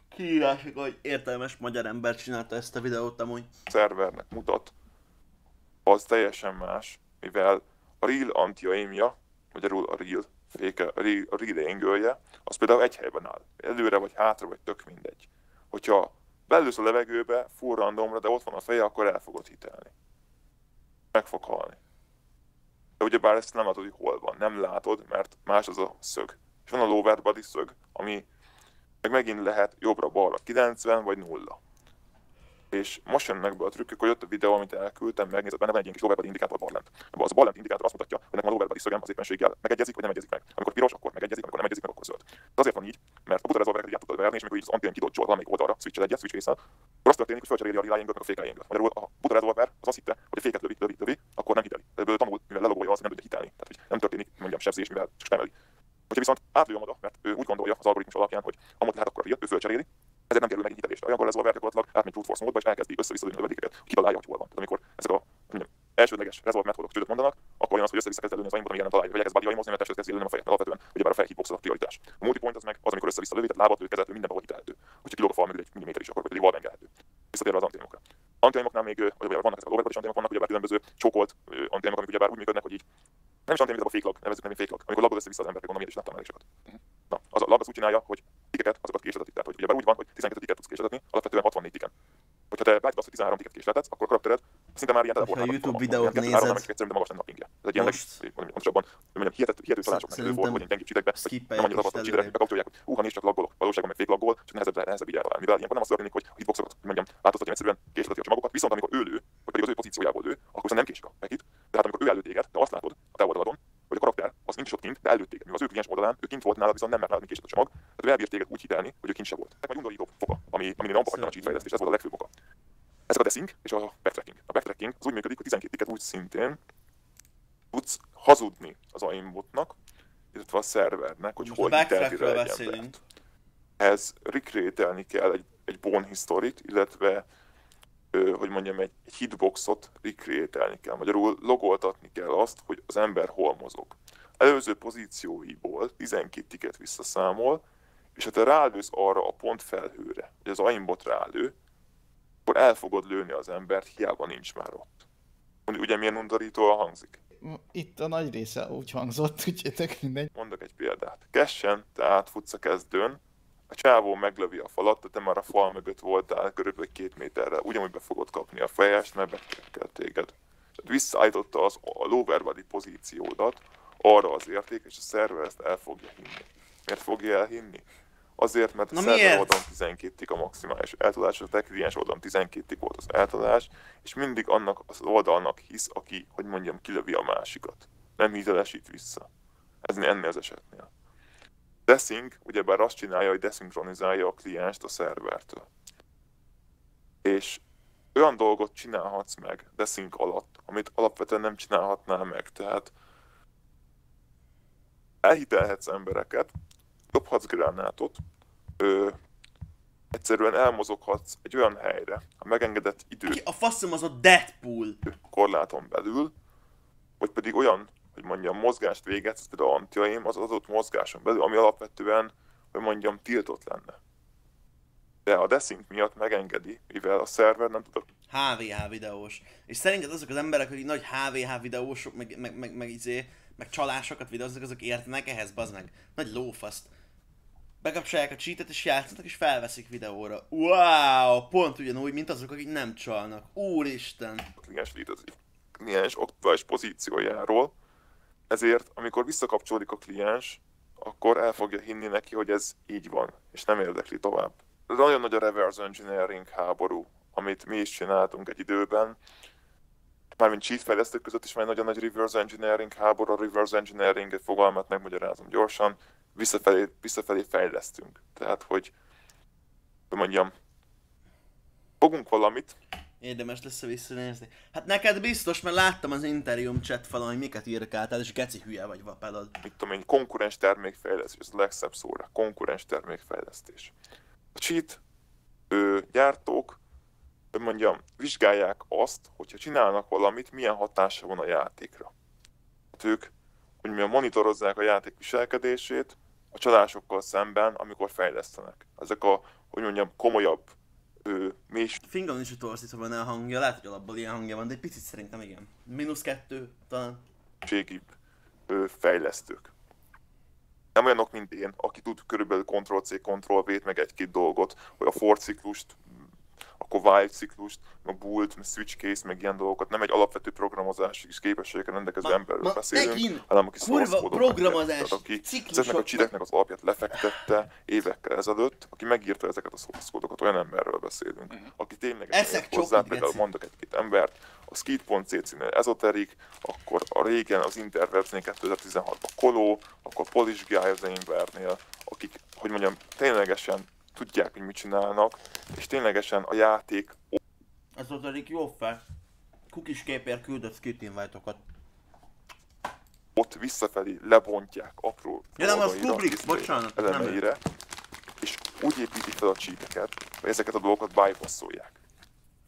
kiírásig, hogy értelmes magyar ember csinálta ezt a videót amúgy. A szervernek mutat, az teljesen más, mivel a real anti-aimja, magyarul a real, a relay angle-je, az például egy helyben áll. Előre vagy hátra, vagy tök mindegy. Hogyha belülsz a levegőbe, full randomra, de ott van a feje, akkor el fogod hitelni. Meg fog halni. De ugyebár ezt nem látod, hogy hol van. Nem látod, mert más az a szög. És van a lower body szög, ami meg megint lehet jobbra-balra kilencven vagy nulla. És most jönnek be a trükkök, hogy ott a videó, amit elküldtem, megnézett benne, van egy ilyen kis lower body indikátor ballent. Az a ballent indikátor azt mutatja, hogy nekem a lower body szögem az éppenséggel megegyezik, vagy nem egyezik meg. Amikor piros, akkor megegyezik, amikor nem egyezik meg, akkor zöld. Ez azért van így, mert a buta resolvereket így át tudod verni, és amikor így az anti-aim kidodzsol valamelyik oldalra, switch-el egyet, switch része, akkor azt történik, hogy fölcseréli a rely angle-t, meg a fake rely angle-t. Magyarul a buta resolver az azt hitte, hogy a féket lövi, lövi, lövi, akkor nem hiteli. Ebből tanul, mivel lelogolja az, nem tudja hitelni. Tehát hogy nem történik, mondjam, sebzés, mivel csak emeli. Hogyha viszont átlő a maga, mert ő úgy gondolja az algoritmus alapján, hogy amott lehet, akkor a ő fölcseréli, ezért nem kerül megint hitelésre. Olyankor ez a vertikalatlak átmegy brute force módba, és elkezdi össze-vissza dönni a lövedékeket, hogy kitalálja, hogy hol van. Tehát amikor ezek a esetleges resolve metódok csődöt mondanak, akkor jön az, hogy össze-vissza kezd előni az aimbot, amíg el nem találja, vagy elkezd bodyraimozni, mert testet kezdi előni a fejet, alapvetően, ugyebár a fejhip boxozat prioritás. A multipoint az meg az, amikor össze-vissza lövi, tehát lábat lő, kezelhető, mindenben hitelhető. Hogyha kilóg a fal mögül egy milliméter is, akkor pedig wallbengelhető. Visszatérve az antiaimokra. Antiaimoknál még ugyebár vannak ezek a overwatch antiaimok, vannak ugyebár különböző csókolt antiaimok, amik ugyebár úgy működnek, hogy így nem is antiaim, ez a fake lag, nevezzük nevén fake lag, amikor lagod össze-vissza az ember, gondolom én is láttam már sokat. Na, az a lag az úgy csinálja, hogy tikeket, azokat késedetik, tehát hogy ugyebár úgy van, hogy tizenkét tiket tudsz késetetni, alapvetően hatvannégy tiken. Hogyha te beállítod azt, hogy tizenhárom tiket késetetsz, akkor a karaktered szinte már ilyen teleportálható. Ha a YouTube videót nézed, szerintem magas lenne a pingje. Ez egy ilyen legpontosabban, hihető találások menő volt, hogy én gyengébb csitekbe, nem annyira tapasztalt csitekbe, bekapcsolják, hogy hú, ha nincs csak laggolok, valóságban meg fake laggol, csak nehezebb, nehezebb így eltalálni. Mivel ilyenkor nem az történik, hogy a hitboxokat, mondjam, változtatja egyszerűen, késedeti a csomagokat, viszont amikor ő lő, vagy pedig az ő pozíciójából lő, akkor viszont nem késik a megit, de hát amikor ő elő téged, te azt látod a te oldaladon, hogy a karakter az nincs ott kint, de előtt téged, mivel az ő kliens oldalán, ő kint volt nálad, viszont nem mert nálad késett a csomag, tehát ő elbírt téged úgy hitelni, hogy ő kint se volt. Ez meg undorító foka, ami, ami nem akartam a cheat fejlesztés, ez volt a legfőbb oka. Ezek a deszink és a backtracking. A backtracking az úgy működik, hogy tizenkét ticket úgy szintén tudsz hazudni az aimbotnak, illetve a szervernek, hogy most hol hiteltére egy embert. Ez recreate-elni kell egy, egy bone historit, illetve hogy mondjam, egy hitboxot recreate-elni kell. Magyarul logoltatni kell azt, hogy az ember hol mozog. Előző pozícióiból tizenkét ticket visszaszámol, és ha te rálősz arra a pontfelhőre, hogy az aimbot rálő, akkor el fogod lőni az embert, hiába nincs már ott. Ugye milyen undorítóan hangzik? Itt a nagy része úgy hangzott, úgyhogy tök mindegy. Mondok egy példát. Kessen, te átfutsz a kezdőn, a csávó meglövi a falat, de te már a fal mögött voltál körülbelül két méterre. Ugyanúgy be fogod kapni a fejest, mert betekkel téged. Visszaállította az a lower body pozíciódat arra az érték, és a szerver ezt el fogja hinni. Miért fogja elhinni? Azért, mert a szerver oldalon tizenkét tik a maximális eltolás, a te kliens oldalon tizenkét tik volt az eltolás, és mindig annak az oldalnak hisz, aki, hogy mondjam, kilövi a másikat. Nem hitelesít vissza. Ez ennél az esetnél. Desync ugyebár azt csinálja, hogy deszinkronizálja a klienst a szervertől. És olyan dolgot csinálhatsz meg desync alatt, amit alapvetően nem csinálhatnál meg. Tehát elhitelhetsz embereket, dobhatsz gránátot, ö, egyszerűen elmozoghatsz egy olyan helyre, a megengedett idő... A faszom az a Deadpool! ...korláton belül, vagy pedig olyan, hogy mondjam, mozgást végetsz, de antiaim az adott mozgáson belül, ami alapvetően, hogy mondjam, tiltott lenne. De a desync miatt megengedi, mivel a szerver nem tudok. há vé há videós. És szerinted azok az emberek, akik nagy há vé há videósok, meg, meg, meg, meg izé, meg csalásokat videóznak, azok értenek ehhez, bazd meg. Nagy lófaszt. Bekapcsolják a cheatet és játszanak és felveszik videóra. Wow, pont ugyanúgy, mint azok, akik nem csalnak. Úristen! A kliens létezik. A kliens aktuális pozíciójáról. Ezért, amikor visszakapcsolódik a kliens, akkor el fogja hinni neki, hogy ez így van, és nem érdekli tovább. Ez nagyon nagy a reverse engineering háború, amit mi is csináltunk egy időben. Mármint cheat fejlesztők között is van egy nagyon nagy reverse engineering háború. A reverse engineering egy fogalmat megmagyarázom gyorsan. Visszafelé, visszafelé fejlesztünk. Tehát, hogy, hogy mondjam, fogunk valamit. Érdemes lesz visszanézni. Hát neked biztos, mert láttam az Interium chat falon, hogy miket írkáltál, és geci hülye vagy vapálod. Mit tudom én, konkurens termékfejlesztés, ez a legszebb szóra. Konkurens termékfejlesztés. A cheat ő, gyártók, mondjam, vizsgálják azt, hogyha csinálnak valamit, milyen hatása van a játékra. Hát ők úgymilyen monitorozzák a játék viselkedését a csalásokkal szemben, amikor fejlesztenek. Ezek a, hogy mondjam, komolyabb ő, mélység... Fingon is utorzítva van a hangja, lehet, hogy alapból ilyen hangja van, de egy picit szerintem igen. Minusz kettő, talán. Ségibb fejlesztők. Nem olyanok, mint én, aki tud körülbelül Ctrl-C, Ctrl-V-t, meg egy-két dolgot, hogy a for ciklust, akkor while ciklust, a bolt, switch case, meg ilyen dolgokat, nem egy alapvető programozási képességekkel rendelkező emberről beszélünk, hanem aki szószkódot, aki ezeknek a csideknek az alapját lefektette évekkel ezelőtt, aki megírta ezeket a szószkódokat, olyan emberről beszélünk, uh-huh. aki tényleg hozzá, például mondok egy-két embert, a skid.cc-nél ezoterik, akkor a régen az Interwebs-nél kétezer-tizenhatban Koló, akkor Polish Guy az Aimware-nél, akik, hogy mondjam, ténylegesen tudják, hogy mit csinálnak, és ténylegesen a játék... Ez az elég jó fel. Kukis képért küldött skit invite-okat. Ott visszafelé lebontják apró... Ja nem, az public, bocsánat, elemeire, nem. És úgy építik fel a cheateket, hogy ezeket a dolgokat bypasszolják.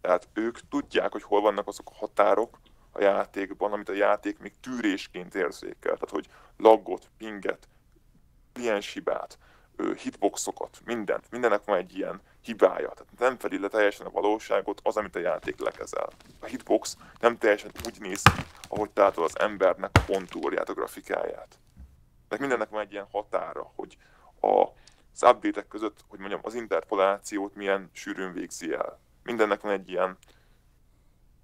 Tehát ők tudják, hogy hol vannak azok a határok, a játékban, amit a játék még tűrésként érzékel. Tehát, hogy laggot, pinget, klienshibát, hitboxokat, mindent. Mindennek van egy ilyen hibája. Tehát nem fedi le teljesen a valóságot az, amit a játék lekezel. A hitbox nem teljesen úgy néz ki, ahogy tátol az embernek a kontúrját, a grafikáját. Tehát mindennek van egy ilyen határa, hogy a az update-ek között, hogy mondjam, az interpolációt milyen sűrűn végzi el. Mindennek van egy ilyen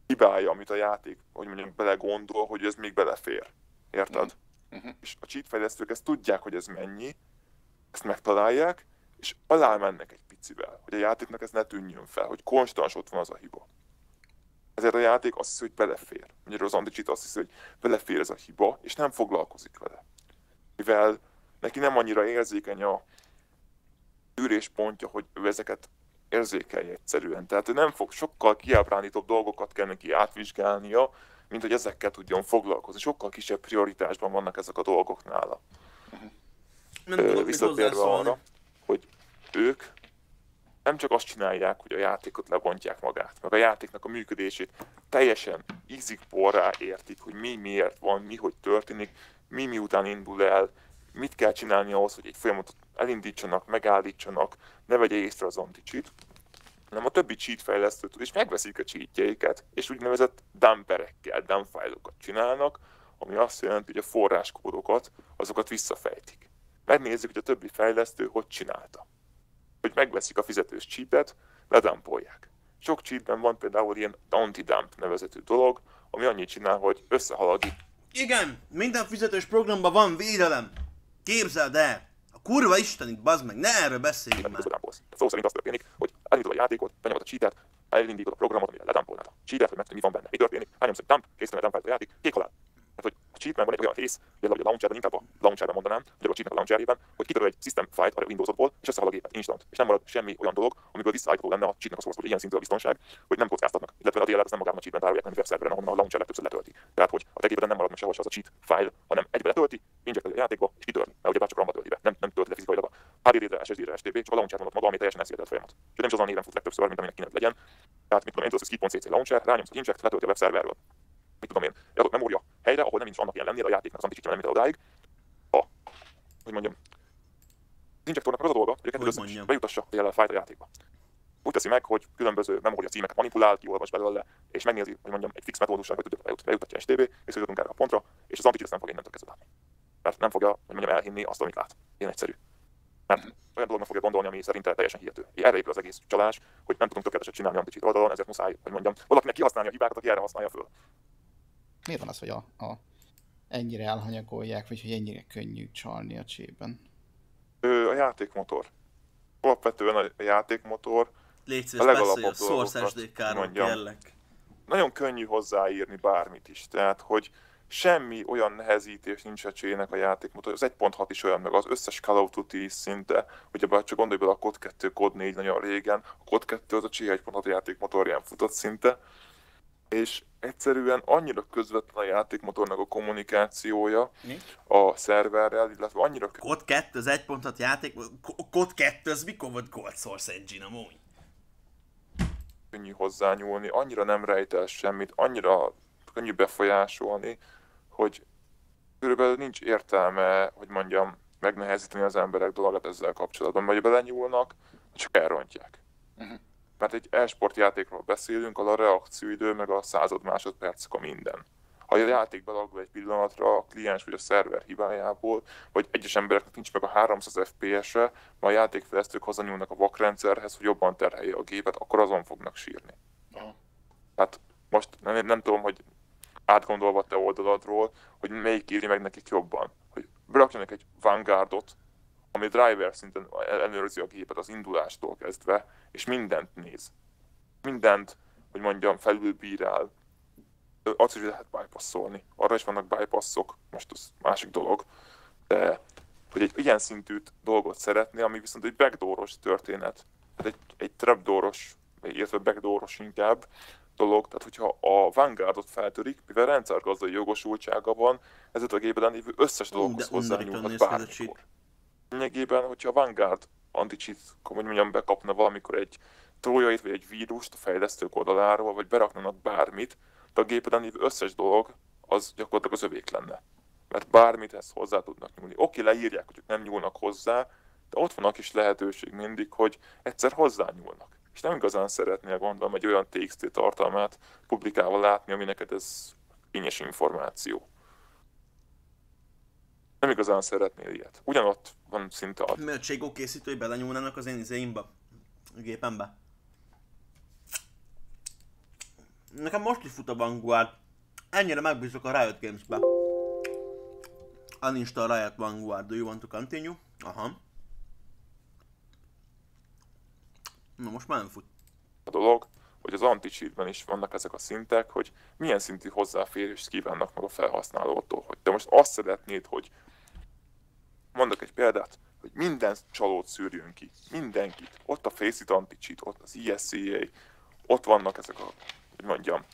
hibája, amit a játék, hogy mondjam, belegondol, hogy ez még belefér. Érted? Uh-huh. És a cheat fejlesztők ezt tudják, hogy ez mennyi, ezt megtalálják, és alá mennek egy picivel, hogy a játéknak ez ne tűnjön fel, hogy konstans ott van az a hiba. Ezért a játék azt hiszi, hogy belefér. Magyarul az anti-cheat azt hiszi, hogy belefér ez a hiba, és nem foglalkozik vele. Mivel neki nem annyira érzékeny a tűréspontja, hogy ő ezeket érzékelje egyszerűen. Tehát ő nem fog, sokkal kiábrándítóbb dolgokat kell neki átvizsgálnia, mint hogy ezekkel tudjon foglalkozni. Sokkal kisebb prioritásban vannak ezek a dolgok nála. Uh-huh. Visszatérve arra, hogy ők nem csak azt csinálják, hogy a játékot lebontják magát, meg a játéknak a működését teljesen ízig-porrá értik, hogy mi miért van, mi hogy történik, mi miután indul el, mit kell csinálni ahhoz, hogy egy folyamatot elindítsanak, megállítsanak, ne vegye észre az anti-cheat, hanem a többi cheat fejlesztőtől is megveszik a cheatjeiket, és úgynevezett dumperekkel, dumpfile-okat csinálnak, ami azt jelenti, hogy a forráskódokat, azokat visszafejtik. Megnézzük, hogy a többi fejlesztő hogy csinálta. Hogy megveszik a fizetős cheatet, ledumpolják. Sok cheatben van például ilyen anti-dump nevezetű dolog, ami annyit csinál, hogy összehalagít. Igen, minden fizetős programban van védelem. Képzeld el! A kurva istenit, bazd meg, ne erről beszéljünk már! Szó szerint az történik, hogy elindítod a játékot, benyomod a cheatet, elindítod a programot, amivel ledumpolnád a cheatet, hogy megtudni, mi van benne, mi történik, hányomsz egy dump, készülne a dumpfájt a játék, kék halál. Hát, hogy a cheatben van egy olyan rész, például a launcherben, inkább a launcherben mondanám, vagy a cheatnek a launcherében, hogy kitöröl egy system fájt a Windowsodból, és összehal a gépet instant, és nem marad semmi olyan dolog, amiből visszaállítható lenne a cheatnek a source-ból, ilyen szintű a biztonság, hogy nem kockáztatnak, illetve a dé el el-t nem magában a cheatben tárolják, hanem webszerveren, ahonnan a launcher legtöbbször letölti. Tehát, hogy a te gépeden nem marad meg sehol se az a cheat fájl, hanem egybe letölti, injektálja a játékba, és kitörli, mert ugye csak RAM-ba tölti be, nem, nem tölti le fizikailag a há dé dére, es es dére, es té bé, csak a launcher van ott maga, ami teljesen elszéletelt folyamat. És nem is azon néven fut legtöbbször, mint aminek kéne legyen. Tehát, mit tudom, Windows key.cc launcher, rányomsz az inject, letölti a webszerverről. Mit tudom én, adott memória helyre, ahol nem is annak ilyen lennél, a játéknak az anti-cheatja nem jut el odáig. A, hogy mondjam, az injektornak az a dolga, hogy a kettőt bejutassa a jellel fájt a játékba. Úgy teszi meg, hogy különböző memória címeket manipulál, kiolvas belőle, és megnézi, hogy mondjam, egy fix metódussal, hogy tudja, bejutatja es té bé, és jutunk erre a pontra, és az anti-cheat nem fog innentől kezdve látni. Mert nem fogja, hogy mondjam, elhinni azt, amit lát. Ilyen egyszerű. Mert olyan dolognak fogja gondolni, ami szerinte teljesen hihető. Erre épül az egész csalás, hogy nem tudunk tökéletesen csinálni anti-cheat oldalon, ezért muszáj, hogy mondjam, valakinek kihasználni a hibákat, aki erre használja föl. Miért van az, hogy a, a ennyire elhanyagolják, vagy hogy ennyire könnyű csalni a csében? Ö, a játékmotor. Alapvetően a játékmotor Légy a legalapabb a source es dé ká-ról kérlek. Nagyon könnyű hozzáírni bármit is, tehát hogy semmi olyan nehezítés nincs a csének a játékmotor, az egy pont hat is olyan, meg az összes Call of Duty is szinte, ugye bár csak gondolj bele a Cod kettő, Cod négy nagyon régen, a Cod kettő az a csé egy pont hat játékmotorján futott szinte, és egyszerűen annyira közvetlen a játékmotornak a kommunikációja mi? A szerverrel, illetve annyira... Cod kettő az egy pont hat játék... Cod kettő az mikor volt Gold Source Engine amúgy? Könnyű hozzányúlni, annyira nem rejt el semmit, annyira könnyű befolyásolni, hogy körülbelül nincs értelme, hogy mondjam, megnehezíteni az emberek dolgát ezzel kapcsolatban, vagy belenyúlnak, csak elrontják. Uh-huh. Mert egy e-sport játékról beszélünk, az a reakcióidő, meg a század másodperc, a minden. Ha a játék belagol egy pillanatra a kliens vagy a szerver hibájából, vagy egyes embereknek nincs meg a háromszáz ef pé es-e, ma a játékfejlesztők hazanyúlnak a vakrendszerhez, hogy jobban terhelje a gépet, akkor azon fognak sírni. Aha. Hát most nem, nem tudom, hogy átgondolva te oldaladról, hogy melyik írja meg nekik jobban. Hogy berakjanak egy Vanguardot, ami driver szinten ellenőrzi a gépet az indulástól kezdve, és mindent néz. Mindent, hogy mondjam, felülbírál. Azt is lehet bypasszolni. Arra is vannak bypasszok, most az másik dolog. De hogy egy ilyen szintű dolgot szeretné, ami viszont egy backdooros történet. Tehát egy, egy trapdooros, illetve backdooros inkább dolog. Tehát hogyha a Vanguardot feltörik, mivel rendszergazdai jogosultsága van, ezért a gépeden lévő összes dologhoz hozzányúlhat bármikor. Lényegében, hogyha a Vanguard anti-cheat, hogy mondjam, bekapna valamikor egy trójait, vagy egy vírust a fejlesztők oldaláról, vagy beraknának bármit, de a gépeden lévő összes dolog az gyakorlatilag az övék lenne. Mert bármit ezt hozzá tudnak nyúlni. Oké, leírják, hogy nem nyúlnak hozzá, de ott van a kis lehetőség mindig, hogy egyszer hozzányúlnak. És nem igazán szeretnél, gondolom, egy olyan té iksz té tartalmát publikálva látni, ami neked ez kényes információ. Nem igazán szeretnél ilyet. Ugyanott van szinte a... Mert cégó készítői belenyúlnának az én izéimba, a gépembe. Nekem most is fut a Vanguard. Ennyire megbízok a Riot Games-be. Uninstall Riot Vanguard, do you want to continue? Aha. Na most már nem fut. A dolog, hogy az anti-cheatben is vannak ezek a szintek, hogy milyen szintű hozzáférést kívánnak meg a felhasználótól. Hogy te most azt szeretnéd, hogy mondok egy példát, hogy minden csalót szűrjön ki, mindenkit. Ott a Faceit anti-cheat, ott az I S C A, ott vannak ezek a, hogy mondjam,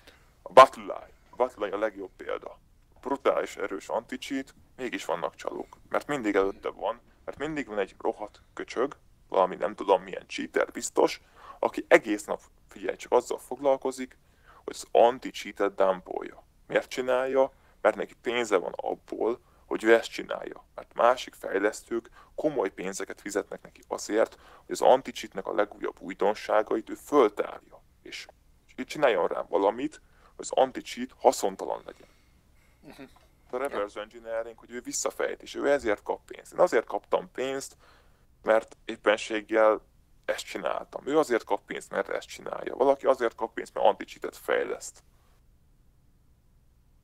a Battle Eye. A Battle Eye a legjobb példa. Brutális erős anti-cheat, mégis vannak csalók. Mert mindig előtte van, mert mindig van egy rohadt köcsög, valami nem tudom milyen cheater biztos, aki egész nap, figyelj, csak azzal foglalkozik, hogy az anti-cheatet dumpolja. Miért csinálja? Mert neki pénze van abból, hogy ő ezt csinálja. Mert másik fejlesztők komoly pénzeket fizetnek neki azért, hogy az anti-cheatnek a legújabb újdonságait ő föltárja. És így csináljon rá valamit, hogy az anti-cheat haszontalan legyen. Uh-huh. A reverse engineering, hogy ő visszafejt, és ő ezért kap pénzt. Én azért kaptam pénzt, mert éppenséggel ezt csináltam. Ő azért kap pénzt, mert ezt csinálja. Valaki azért kap pénzt, mert anti-cheatet fejleszt.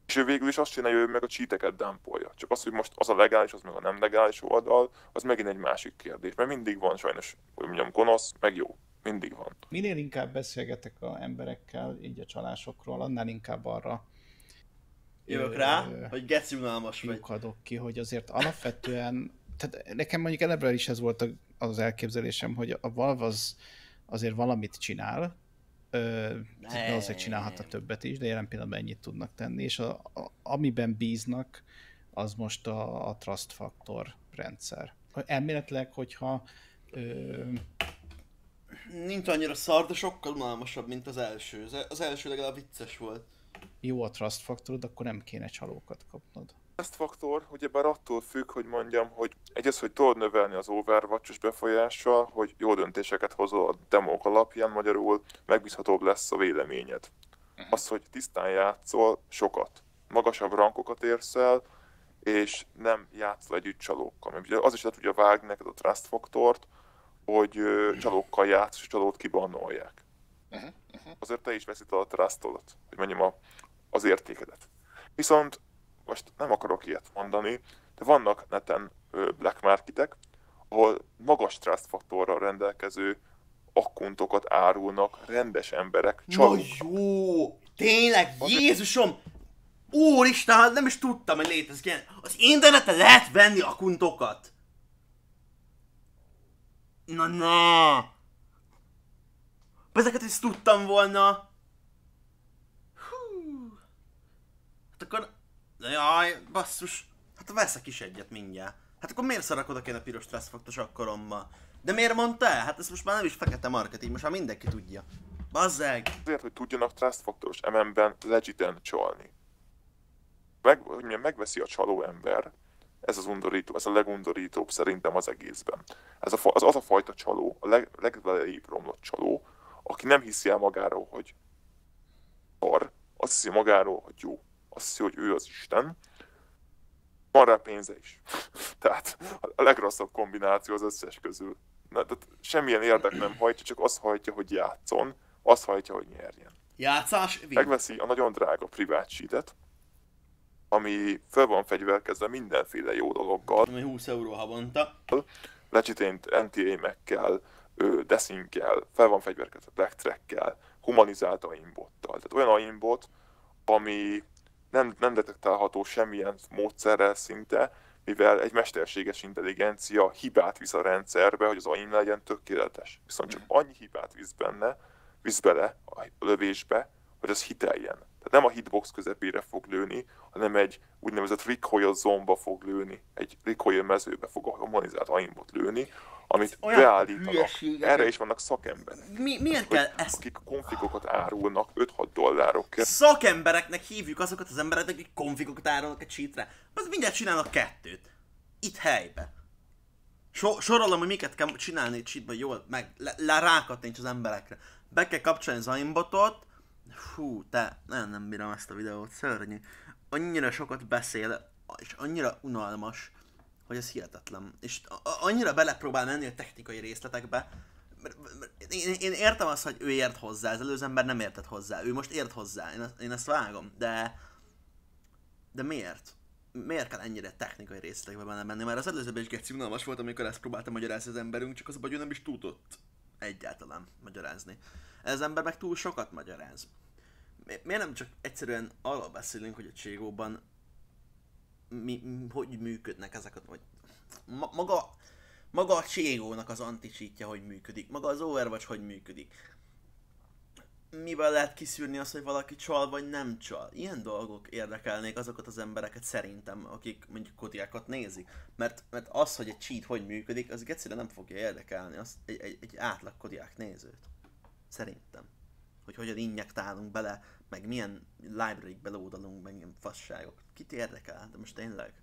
És ő végül is azt csinálja, ő meg a cheateket dumpolja. Csak az, hogy most az a legális, az meg a nem legális oldal, az megint egy másik kérdés. Mert mindig van sajnos, hogy mondjam, gonosz, meg jó. Mindig van. Minél inkább beszélgetek az emberekkel, így a csalásokról, annál inkább arra jövök rá, ö, hogy geci unalmas vagy. Lyukadok ki, hogy azért alapvetően, tehát nekem mondjuk elebben is ez volt az elképzelésem, hogy a Valve az azért valamit csinál, valószínűleg csinálhatna többet is, de jelen pillanatban ennyit tudnak tenni, és a, a, amiben bíznak, az most a, a trust factor rendszer. Elméletileg, hogyha... Ö, nincs annyira szar, de sokkal unalmasabb, mint az első. Az első legalább vicces volt. Jó a trust faktorod, akkor nem kéne csalókat kapnod. Trust faktor ugyebár attól függ, hogy mondjam, hogy egyrészt, hogy tudod növelni az Overwatch-os befolyással, hogy jó döntéseket hozol a demók alapján, magyarul megbízhatóbb lesz a véleményed. Az, hogy tisztán játszol sokat, magasabb rankokat érsz el, és nem játszol együtt csalókkal. Ugye az is le tudja vágni neked a trust faktort, hogy csalókkal játsz, és csalót kibannolják. Uh-huh, uh-huh. Azért te is veszíted a trustodat, hogy mondjam, a, az értékedet. Viszont most nem akarok ilyet mondani, de vannak neten black marketek, ahol magas trust faktorral rendelkező akkuntokat árulnak rendes emberek csalókkal. Na jó! Tényleg, azért... Jézusom! Úristen, nem is tudtam, hogy létezik ilyen. Az interneten lehet venni akkuntokat! Na na! Ezeket is tudtam volna! Hú. Hát akkor... Jaj, basszus! Hát veszek is egyet mindjárt. Hát akkor miért szarakodok én a piros stresszfaktos akkorommal? De miért mondta el? Hát ez most már nem is fekete marketing, most már mindenki tudja. Bazzeg! Azért, hogy tudjanak stresszfaktoros em em-ben legiten csalni. Meg, hogy megveszi a csaló ember, ez az undorító, ez a legundorítóbb szerintem az egészben. Ez a, az, az a fajta csaló, a leg, legvelejébb romlott csaló, aki nem hiszi el magáról, hogy szar, azt hiszi magáról, hogy jó, azt hiszi, hogy ő az Isten, van rá pénze is. Tehát a legrosszabb kombináció az összes közül. Na, tehát semmilyen érdek nem hajtja, csak azt hajtja, hogy játszon, azt hajtja, hogy nyerjen. Játszás? Megveszi a nagyon drága privát sheetet, ami föl van fegyverkezve mindenféle jó dologgal. Ami húsz euró havonta. Legitimate anti-aim-ekkel, deszinkkel, fel van fegyverkezve blacktrackkel, humanizált aimbottal. Tehát olyan aimbot, ami nem, nem detektálható semmilyen módszerrel szinte, mivel egy mesterséges intelligencia hibát visz a rendszerbe, hogy az aim legyen tökéletes. Viszont csak annyi hibát visz benne, visz bele a lövésbe, hogy az hiteljen. Tehát nem a hitbox közepére fog lőni, hanem egy úgynevezett recoil zomba fog lőni, egy recoil mezőbe fog a humanizált aimbot lőni, amit beállítanak. Erre is vannak szakemberek. Mi, miért kell ezt? Akik konfigurokat árulnak öt-hat dollárokért. Szakembereknek hívjuk azokat az embereket, akik konfigurokat árulnak egy cheatre. Az mindjárt csinálnak kettőt. Itt helybe. So, sorolom, hogy miket kell csinálni egy cheatben, jól meg le, le, rákattints az emberekre. Be kell kapcsolni az aimbotot. Hú, te, nagyon nem bírom ezt a videót, szörnyű. Annyira sokat beszél, és annyira unalmas, hogy ez hihetetlen. És annyira belepróbál menni a technikai részletekbe. Én, én értem azt, hogy ő ért hozzá, az előző ember nem értett hozzá. Ő most ért hozzá, én, én ezt vágom, de... De miért? Miért kell ennyire technikai részletekbe benne menni? Mert az előzőben is geci unalmas volt, amikor ezt próbáltam magyarázni az emberünk, csak az, hogy ő nem is tudott egyáltalán magyarázni. Ez az ember meg túl sokat magyaráz. Mi, miért nem csak egyszerűen arról beszélünk, hogy a cégóban mi, mi, hogy működnek ezek a... Vagy, ma, maga, maga a cégónak az anti-cheatja hogy működik, maga az Overwatch hogy működik. Mivel lehet kiszűrni azt, hogy valaki csal vagy nem csal? Ilyen dolgok érdekelnék azokat az embereket szerintem, akik mondjuk Kodiakot nézik. Mert, mert az, hogy egy cheat hogy működik, az egyszerűen nem fogja érdekelni azt egy, egy, egy átlag Kodiak nézőt. Szerintem. Hogy hogyan injektálunk bele, meg milyen library-kbe lódalunk, meg ilyen fasságok. Kit érdekel? De most tényleg?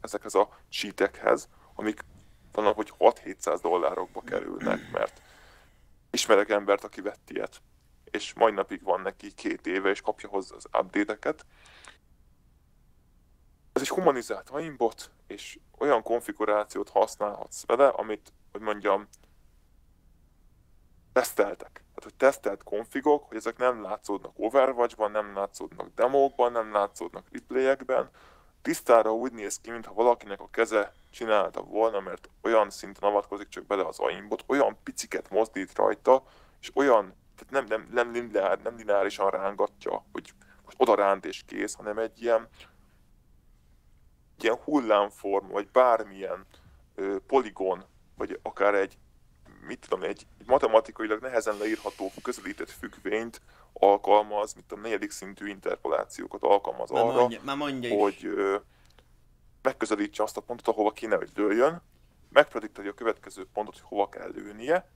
Ezekhez a cheatekhez, amik vannak, hogy hat-hétszáz dollárokba kerülnek, mert ismerek embert, aki vett ilyet, és majd napig van neki két éve, és kapja hozzá az update-eket. Ez egy humanizált aimbot, és olyan konfigurációt használhatsz vele, amit, hogy mondjam, teszteltek. Tehát, hogy tesztelt konfigok, hogy ezek nem látszódnak Overwatchban, nem látszódnak demókban, nem látszódnak replayekben. Tisztára úgy néz ki, mintha valakinek a keze csinálta volna, mert olyan szinten avatkozik csak bele az aimbot, olyan piciket mozdít rajta, és olyan, tehát nem, nem, nem, lineár, nem lineárisan rángatja, hogy most oda ránt és kész, hanem egy ilyen, ilyen hullámforma, vagy bármilyen ö, poligon, vagy akár egy, mit tudom, egy, egy matematikailag nehezen leírható, közelített függvényt alkalmaz, mit tudom, negyedik szintű interpolációkat alkalmaz már arra, mondja, már mondja hogy ö, megközelítse azt a pontot, ahova kéne, hogy lőjön, megprediktálja a következő pontot, hogy hova kell lőnie,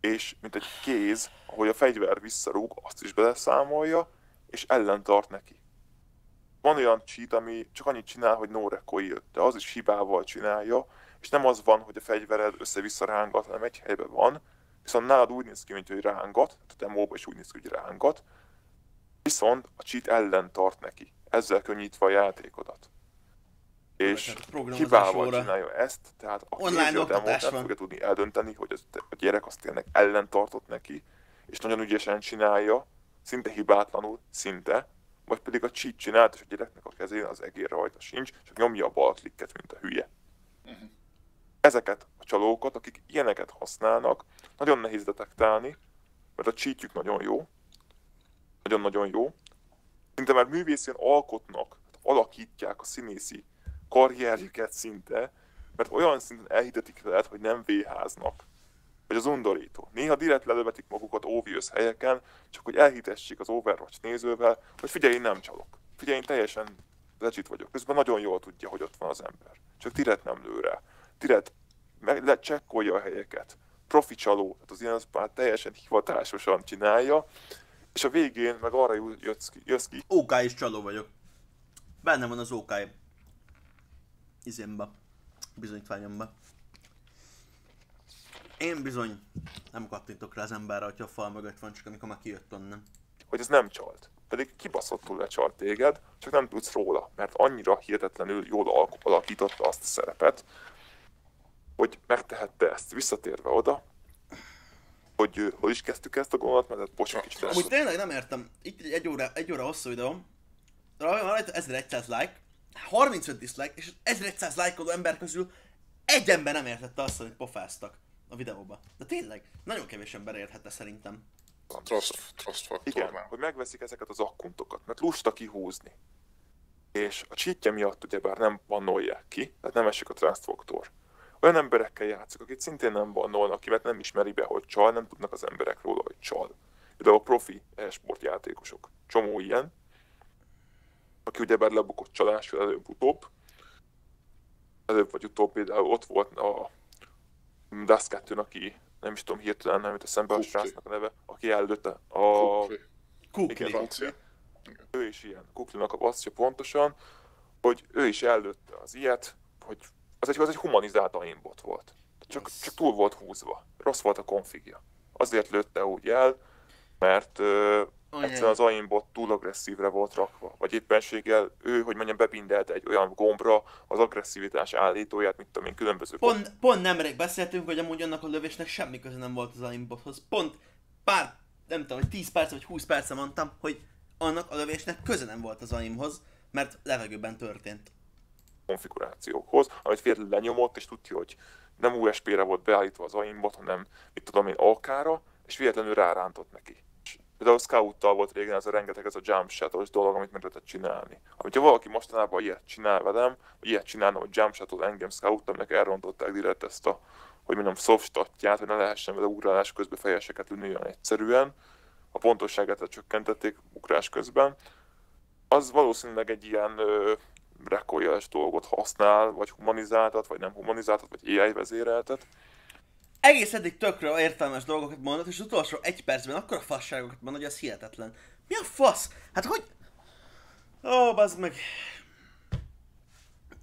és mint egy kéz, ahogy a fegyver visszarúg, azt is beleszámolja, és ellentart neki. Van olyan cheat, ami csak annyit csinál, hogy no recoil, de az is hibával csinálja, és nem az van, hogy a fegyvered össze-vissza rángat, hanem egy helyben van, viszont nálad úgy néz ki, mint hogy rángat, a demóban is úgy néz ki, hogy rángat, viszont a cheat ellen tart neki, ezzel könnyítve a játékodat. És hibával csinálja ezt, tehát a kézi a demót nem fogja tudni eldönteni, hogy a gyerek azt tényleg ellen tartott neki, és nagyon ügyesen csinálja, szinte hibátlanul, szinte, vagy pedig a cheat csinált, és a gyereknek a kezén az egér rajta sincs, csak nyomja a bal klikket, mint a hülye. Uh-huh. Ezeket a csalókat, akik ilyeneket használnak, nagyon nehéz detektálni, mert a cheatjük nagyon jó, nagyon-nagyon jó, szinte már művészén alkotnak, alakítják a színészi karrierjüket szinte, mert olyan szinten elhitetik veled, hogy nem véháznak, vagy az undorító. Néha direkt lelövetik magukat obvious helyeken, csak hogy elhitessék az Overwatch nézővel, hogy figyelj, én nem csalok, figyelj, én teljesen legit vagyok. Közben nagyon jól tudja, hogy ott van az ember, csak direkt nem lő rá. Direkt lecsekkolja a helyeket, profi csaló, tehát az ilyen az már teljesen hivatásosan csinálja, és a végén meg arra jössz ki. Jössz ki. ó ká is csaló vagyok. Benne van az ó ká izémba, bizonyítványomba. Én bizony nem kattintok rá az emberre, hogyha a fal mögött van, csak amikor már kijött onnan. Hogy ez nem csalt, pedig kibaszottul lecsalt téged, csak nem tudsz róla, mert annyira hihetetlenül jól alakította azt a szerepet, hogy megtehette ezt, visszatérve oda, hogy hol is kezdtük ezt a gondolat, mert bocs, kicsit lesz. Amúgy tényleg nem értem, itt egy, egy, óra, egy óra hosszú videóm, rajta ezerszáz like, harmincöt dislike, és ezerszáz like-oló ember közül egy ember nem értette azt, hogy pofáztak a videóba. De tényleg, nagyon kevés ember érthette szerintem. A trust, trust faktor. Igen, már. Hogy megveszik ezeket az akkuntokat, mert lusta kihúzni. És a cheatje miatt ugyebár nem bannolják ki, tehát nem esik a trust faktor. Olyan emberekkel játszik, akik szintén nem bannolnak ki, mert nem ismeri be, hogy csal, nem tudnak az emberek róla, hogy csal. De a profi e-sport játékosok, csomó ilyen, aki ugyebár lebukott csalásról előbb-utóbb, előbb vagy utóbb például ott volt a dé á es kettőn, aki nem is tudom hirtelen, nem jut eszembe a srácnak a neve, aki eldőtt a... Kukli. Kukli. Igen, Kukli. Ő is ilyen. Kuklinak a basszja pontosan, hogy ő is eldőtte az ilyet, hogy az egy, az egy humanizált aimbot volt. Csak, csak túl volt húzva. Rossz volt a konfigja. Azért lőtte úgy el, mert ö, egyszerűen az aimbot túl agresszívre volt rakva. Vagy éppenséggel ő, hogy mondjam, bebindelt egy olyan gombra az agresszivitás állítóját, mint amilyen különböző... Pont, pont. pont nemrég beszéltünk, hogy amúgy annak a lövésnek semmi köze nem volt az aimbothoz. Pont pár, nem tudom, hogy tíz perc vagy húsz percre mondtam, hogy annak a lövésnek köze nem volt az aimhoz, mert levegőben történt. Konfigurációkhoz, amit félre lenyomott, és tudja, hogy nem u es pére volt beállítva az aimbot, hanem mit tudom én, alkára, és véletlenül rárántott neki. Például Scout-tal volt régen ez a rengeteg, ez a jump shot-os dolog, amit meg lehetett csinálni. Amit ha valaki mostanában ilyet csinál velem, vagy ilyet csinálna, hogy jump shot-ot engem Scout-tal, ennek elrontották direkt ezt a, hogy mondjam, soft statját, hogy ne lehessen vele ugrálás közben fejeseket lőni olyan egyszerűen, a pontosságát csökkentették ugrás közben, az valószínűleg egy ilyen ö, rekoljeles dolgot használ, vagy humanizáltat, vagy nem humanizáltat, vagy á i vezéreltet. Egész eddig tökre értelmes dolgokat mondott, és az utolsó egy percben akkora fasságokat mondod, hogy az hihetetlen. Mi a fasz? Hát hogy... Ó, bazd meg...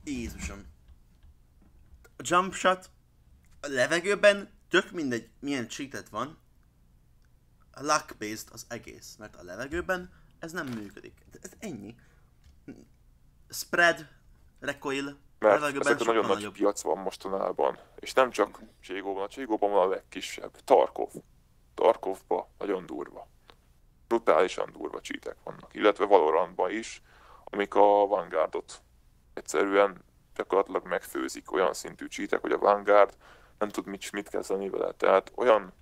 Jézusom. A jump shot a levegőben tök mindegy milyen cheated van. A luck-based az egész, mert a levegőben ez nem működik. Ez ennyi. Spread, recoil, mert ezekben nagyon nagy nagyobb piac van mostanában, és nem csak cé es gó-ban, a cé es gó-ban van a legkisebb, Tarkov. Tarkovban nagyon durva. Brutálisan durva cheatek vannak, illetve Valorantban is, amik a Vanguardot egyszerűen gyakorlatilag megfőzik, olyan szintű cheatek, hogy a Vanguard nem tud mit, mit kezdeni vele, tehát olyan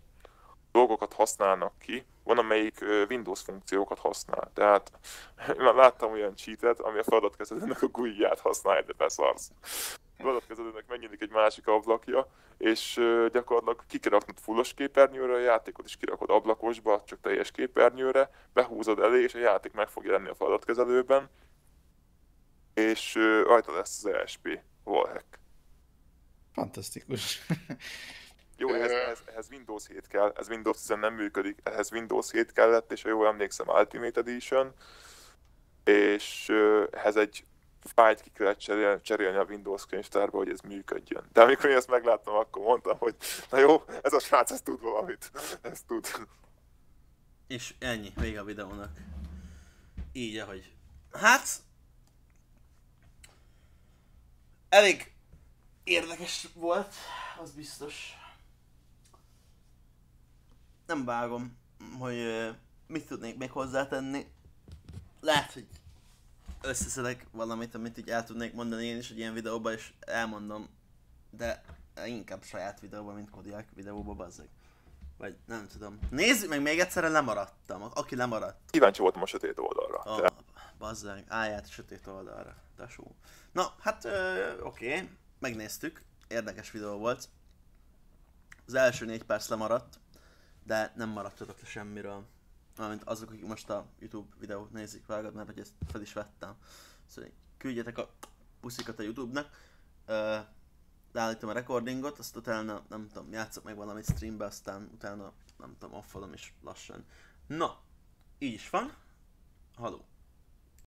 dolgokat használnak ki, van amelyik Windows funkciókat használ, tehát már láttam olyan cheatet, ami a feladatkezelőnek a gú i-ját használja, de beszarsz. A feladatkezelőnek megnyílik egy másik ablakja, és gyakorlatilag kikirakod fullos képernyőre, a játékot is kirakod ablakosba, csak teljes képernyőre, behúzod elé, és a játék meg fog jelenni a feladatkezelőben, és rajta lesz az e es pé wallhack. Fantasztikus. Jó, ehhez, ehhez, ehhez Windows hét kell, ez Windows tíz nem működik, ehhez Windows hét kellett, és ha jól emlékszem, Ultimate Edition, és ehhez egy fájlt ki kellett cserélni, cserélni a Windows könyvtárba, hogy ez működjön. De amikor én ezt megláttam, akkor mondtam, hogy na jó, ez a srác, ez tud valamit, ez tud. És ennyi, vége a videónak. Így, ahogy. Hát... Elég érdekes volt, az biztos. Nem vágom, hogy uh, mit tudnék még hozzátenni. Lehet, hogy összeszedek valamit, amit így el tudnék mondani én is egy ilyen videóban, és elmondom. De inkább saját videóban, mint Kodiak videóban, bazzeg. Vagy nem tudom. Nézzük meg még egyszerre, lemaradtam. Aki lemaradt. Kíváncsi voltam a sötét oldalra. Oh, de... Bazzeg, állját a sötét oldalra. Tesó. Na, hát uh, oké. Okay. Megnéztük. Érdekes videó volt. Az első négy perc lemaradt. De nem maradtatok le semmiről. Mármint azok, akik most a YouTube videót nézik vágat, mert hogy ezt fel is vettem. Szóval küldjetek a puszikat a YouTube-nak. Leállítom a recordingot, azt utána, nem tudom, játszok meg valamit streambe, aztán utána, nem tudom, offolom is lassan. Na, így is van. Haló.